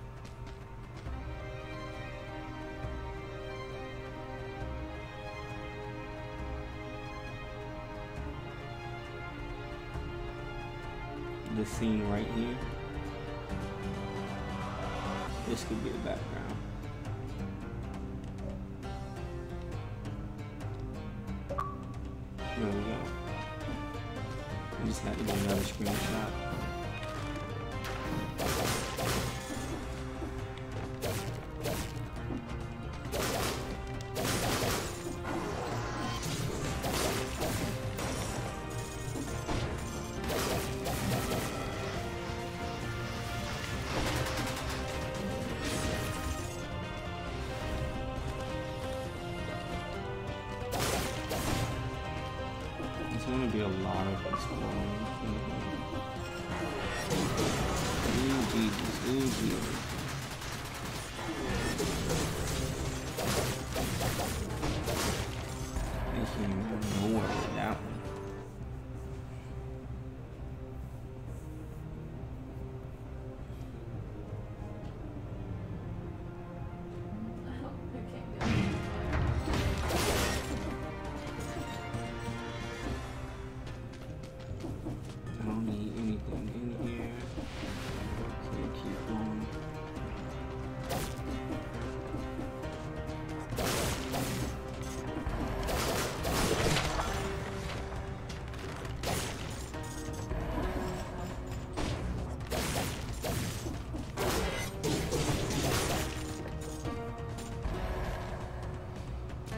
this scene right here. This could be the background. There we go. I just had to do another screenshot.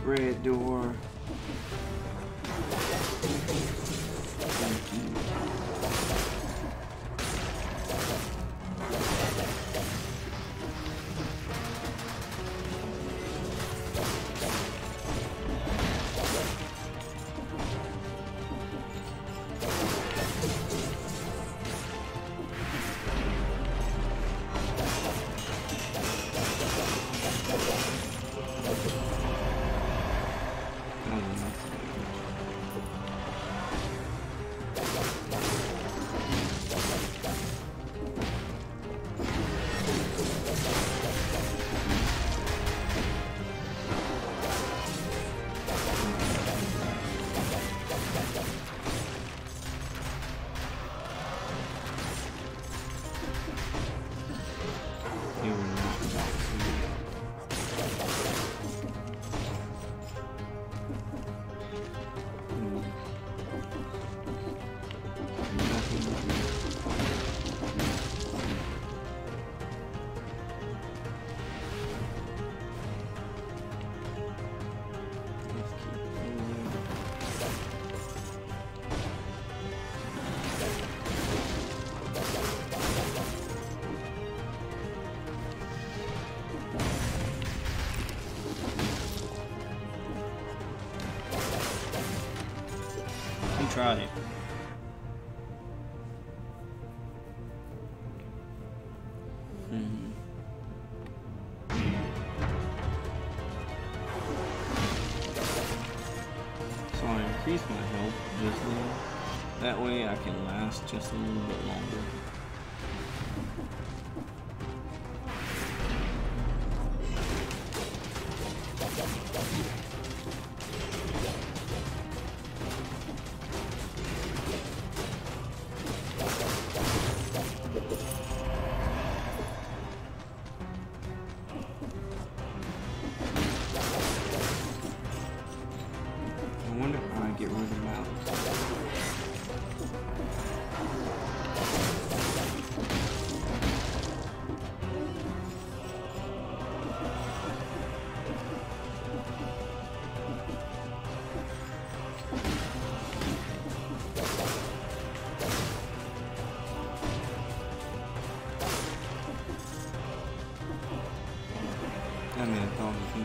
Red door. Tried it. Mm-hmm. So I increase my health just a little. That way I can last just a little bit longer.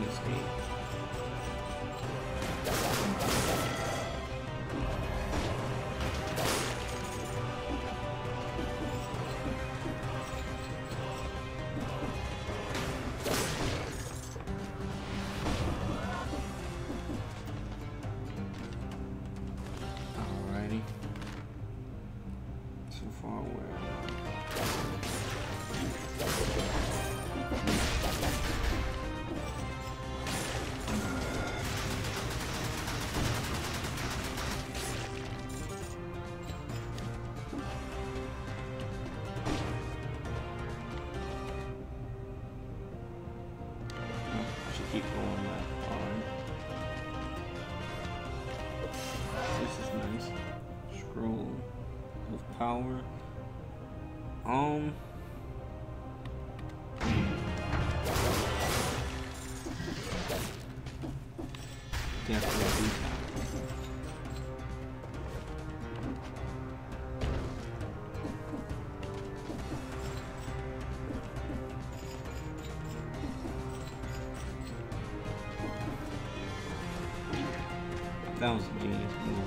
Escape. Tower. Um. Definitely. That was a genius move.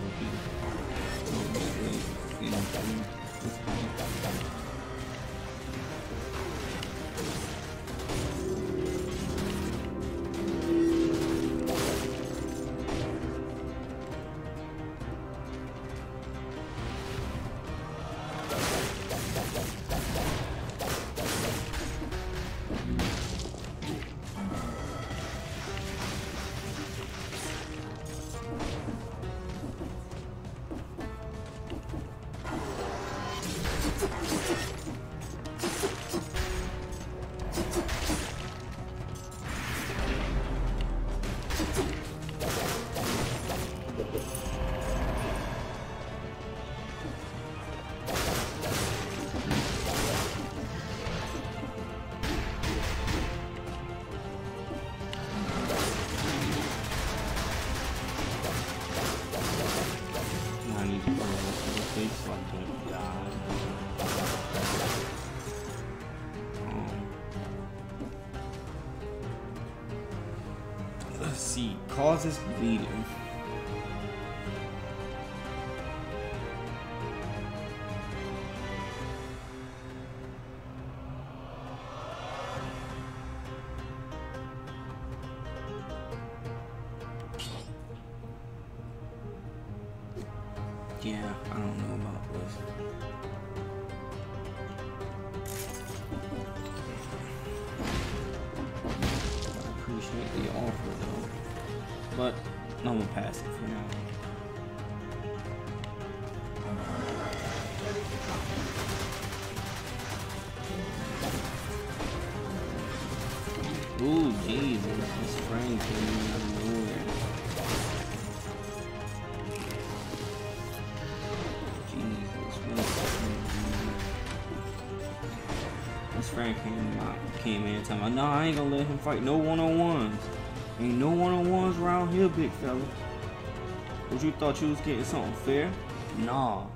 Causes bleeding. Yeah, I don't know about this. But no, we'll pass it for now. Ooh, Jesus, this frame came out of nowhere. Jesus, what is this frame came out, came in time. I know I ain't gonna let him fight no one-on-ones. Ain't no one-on-ones around here, big fella. But you thought you was getting something fair? Nah.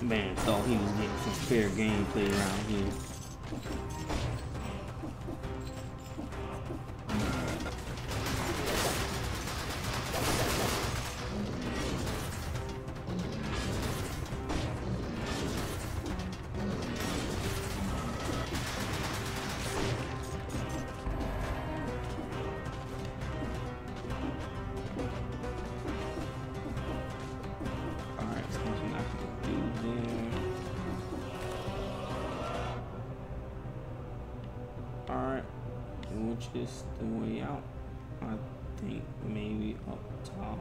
Man thought he was getting some fair gameplay around here. Just the way out, I think maybe up top.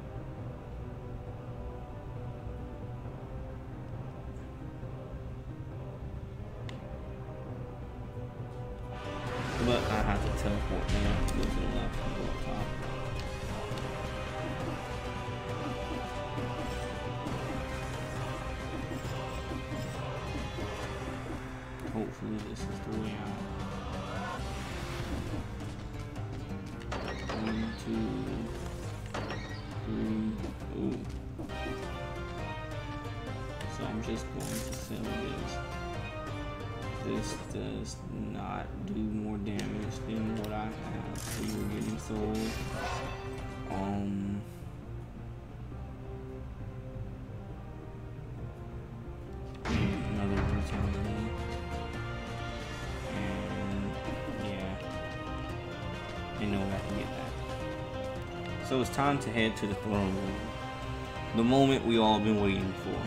But I have to teleport now to go to the left and go up top. Hopefully this is the way out. two, three, ooh. So I'm just going to sell this. This does not do more damage than what I have. So you're getting sold. Um. Another return. And yeah. I know I can get that. So it's time to head to the throne room. The moment we all been waiting for.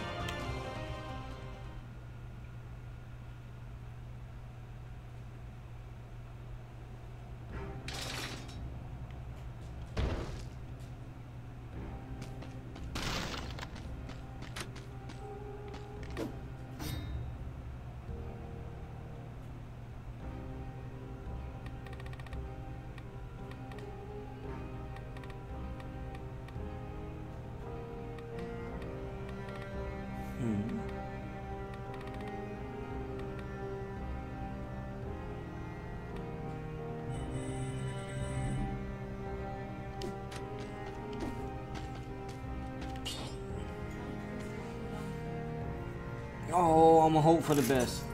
Oh, I'm a hope for the best.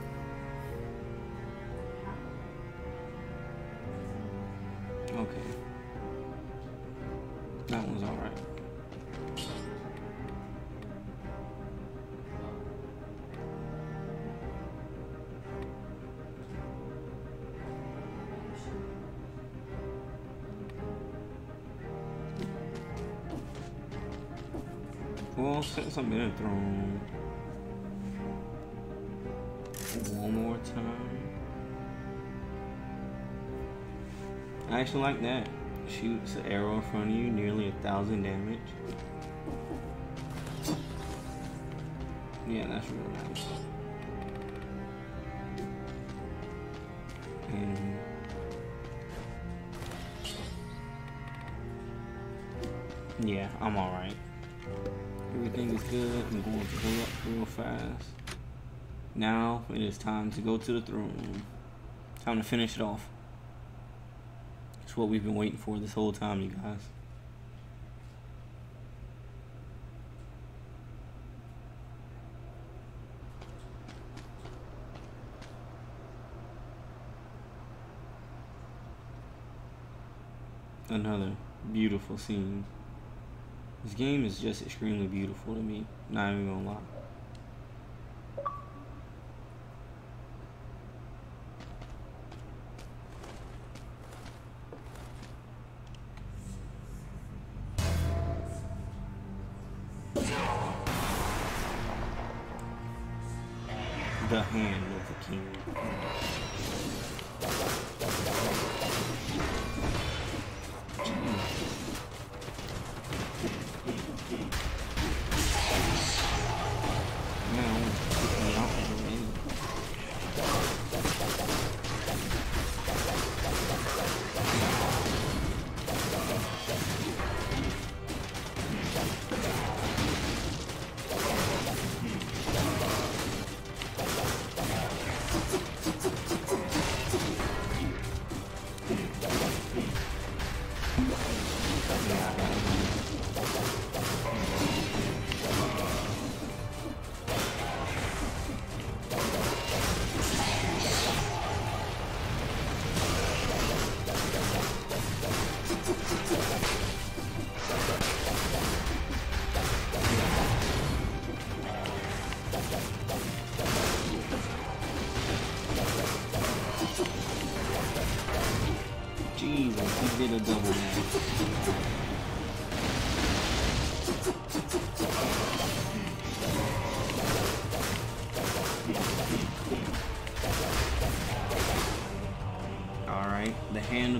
Okay. That one's alright. Well, set something in the throne. One more time. I actually like that. Shoots an arrow in front of you, nearly a thousand damage. Yeah, that's really nice. And yeah, I'm alright. Everything is good. I'm going to pull up real fast. Now it is time to go to the throne room. Time to finish it off. It's what we've been waiting for this whole time, you guys. Another beautiful scene. This game is just extremely beautiful to me. Not even gonna lie. The hand of the king.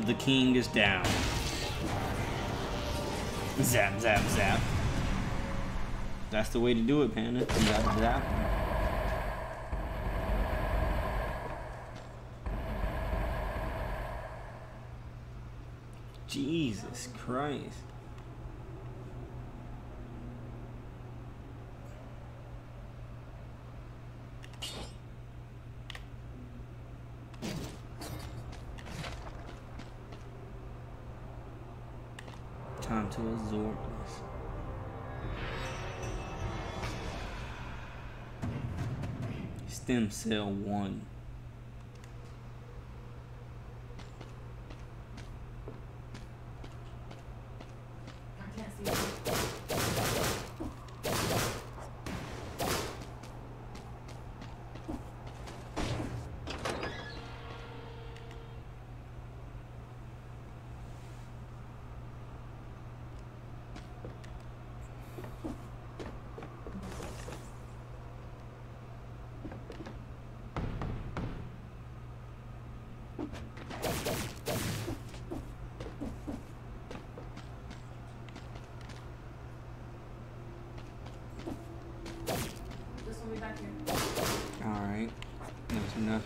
The king is down. Zap, zap, zap. That's the way to do it, Panda. Zap, zap. Jesus Christ. To absorb this. Stem Cell one.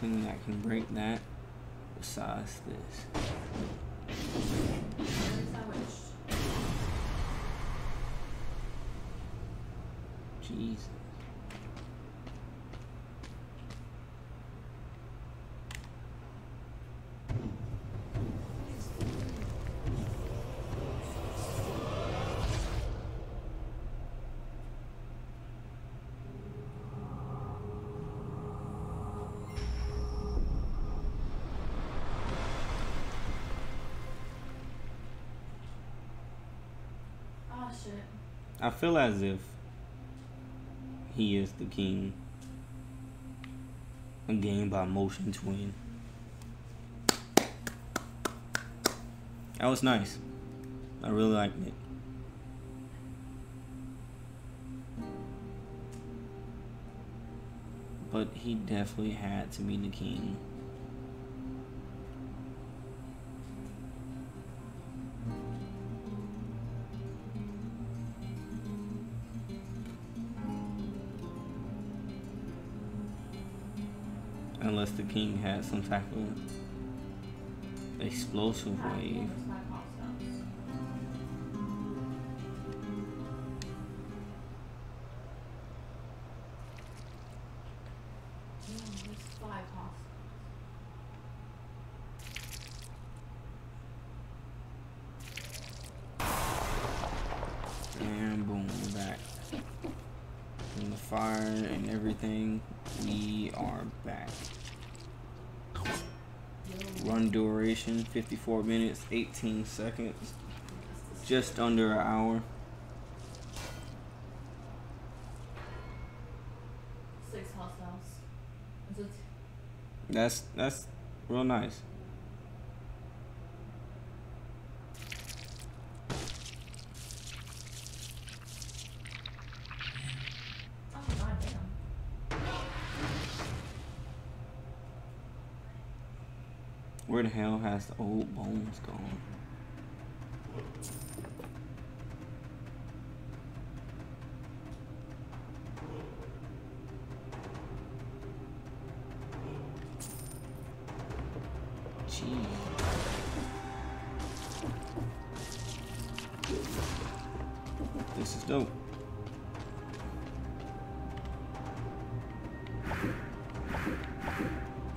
I can break that besides this. Jesus. shit. I feel as if he is the king. A game by Motion Twin. That was nice. I really liked it. But he definitely had to be the king. Unless the king had some type of explosive wave. And boom, we're back. From the fire and everything, we are back. Run duration fifty-four minutes, eighteen seconds, just under an hour. Six hostiles. That's that's real nice. Where the hell has the old bones gone? Jeez. This is dope.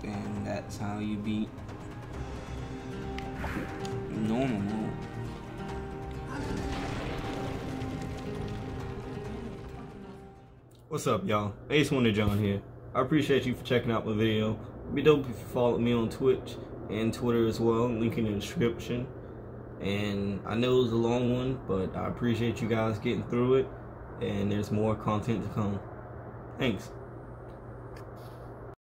And that's how you beat normal mode. What's up, y'all? Ace Wonder John here. I appreciate you for checking out my video. It'd be dope if you follow me on Twitch and Twitter as well. Link in the description. And I know it was a long one, but I appreciate you guys getting through it. And there's more content to come. Thanks.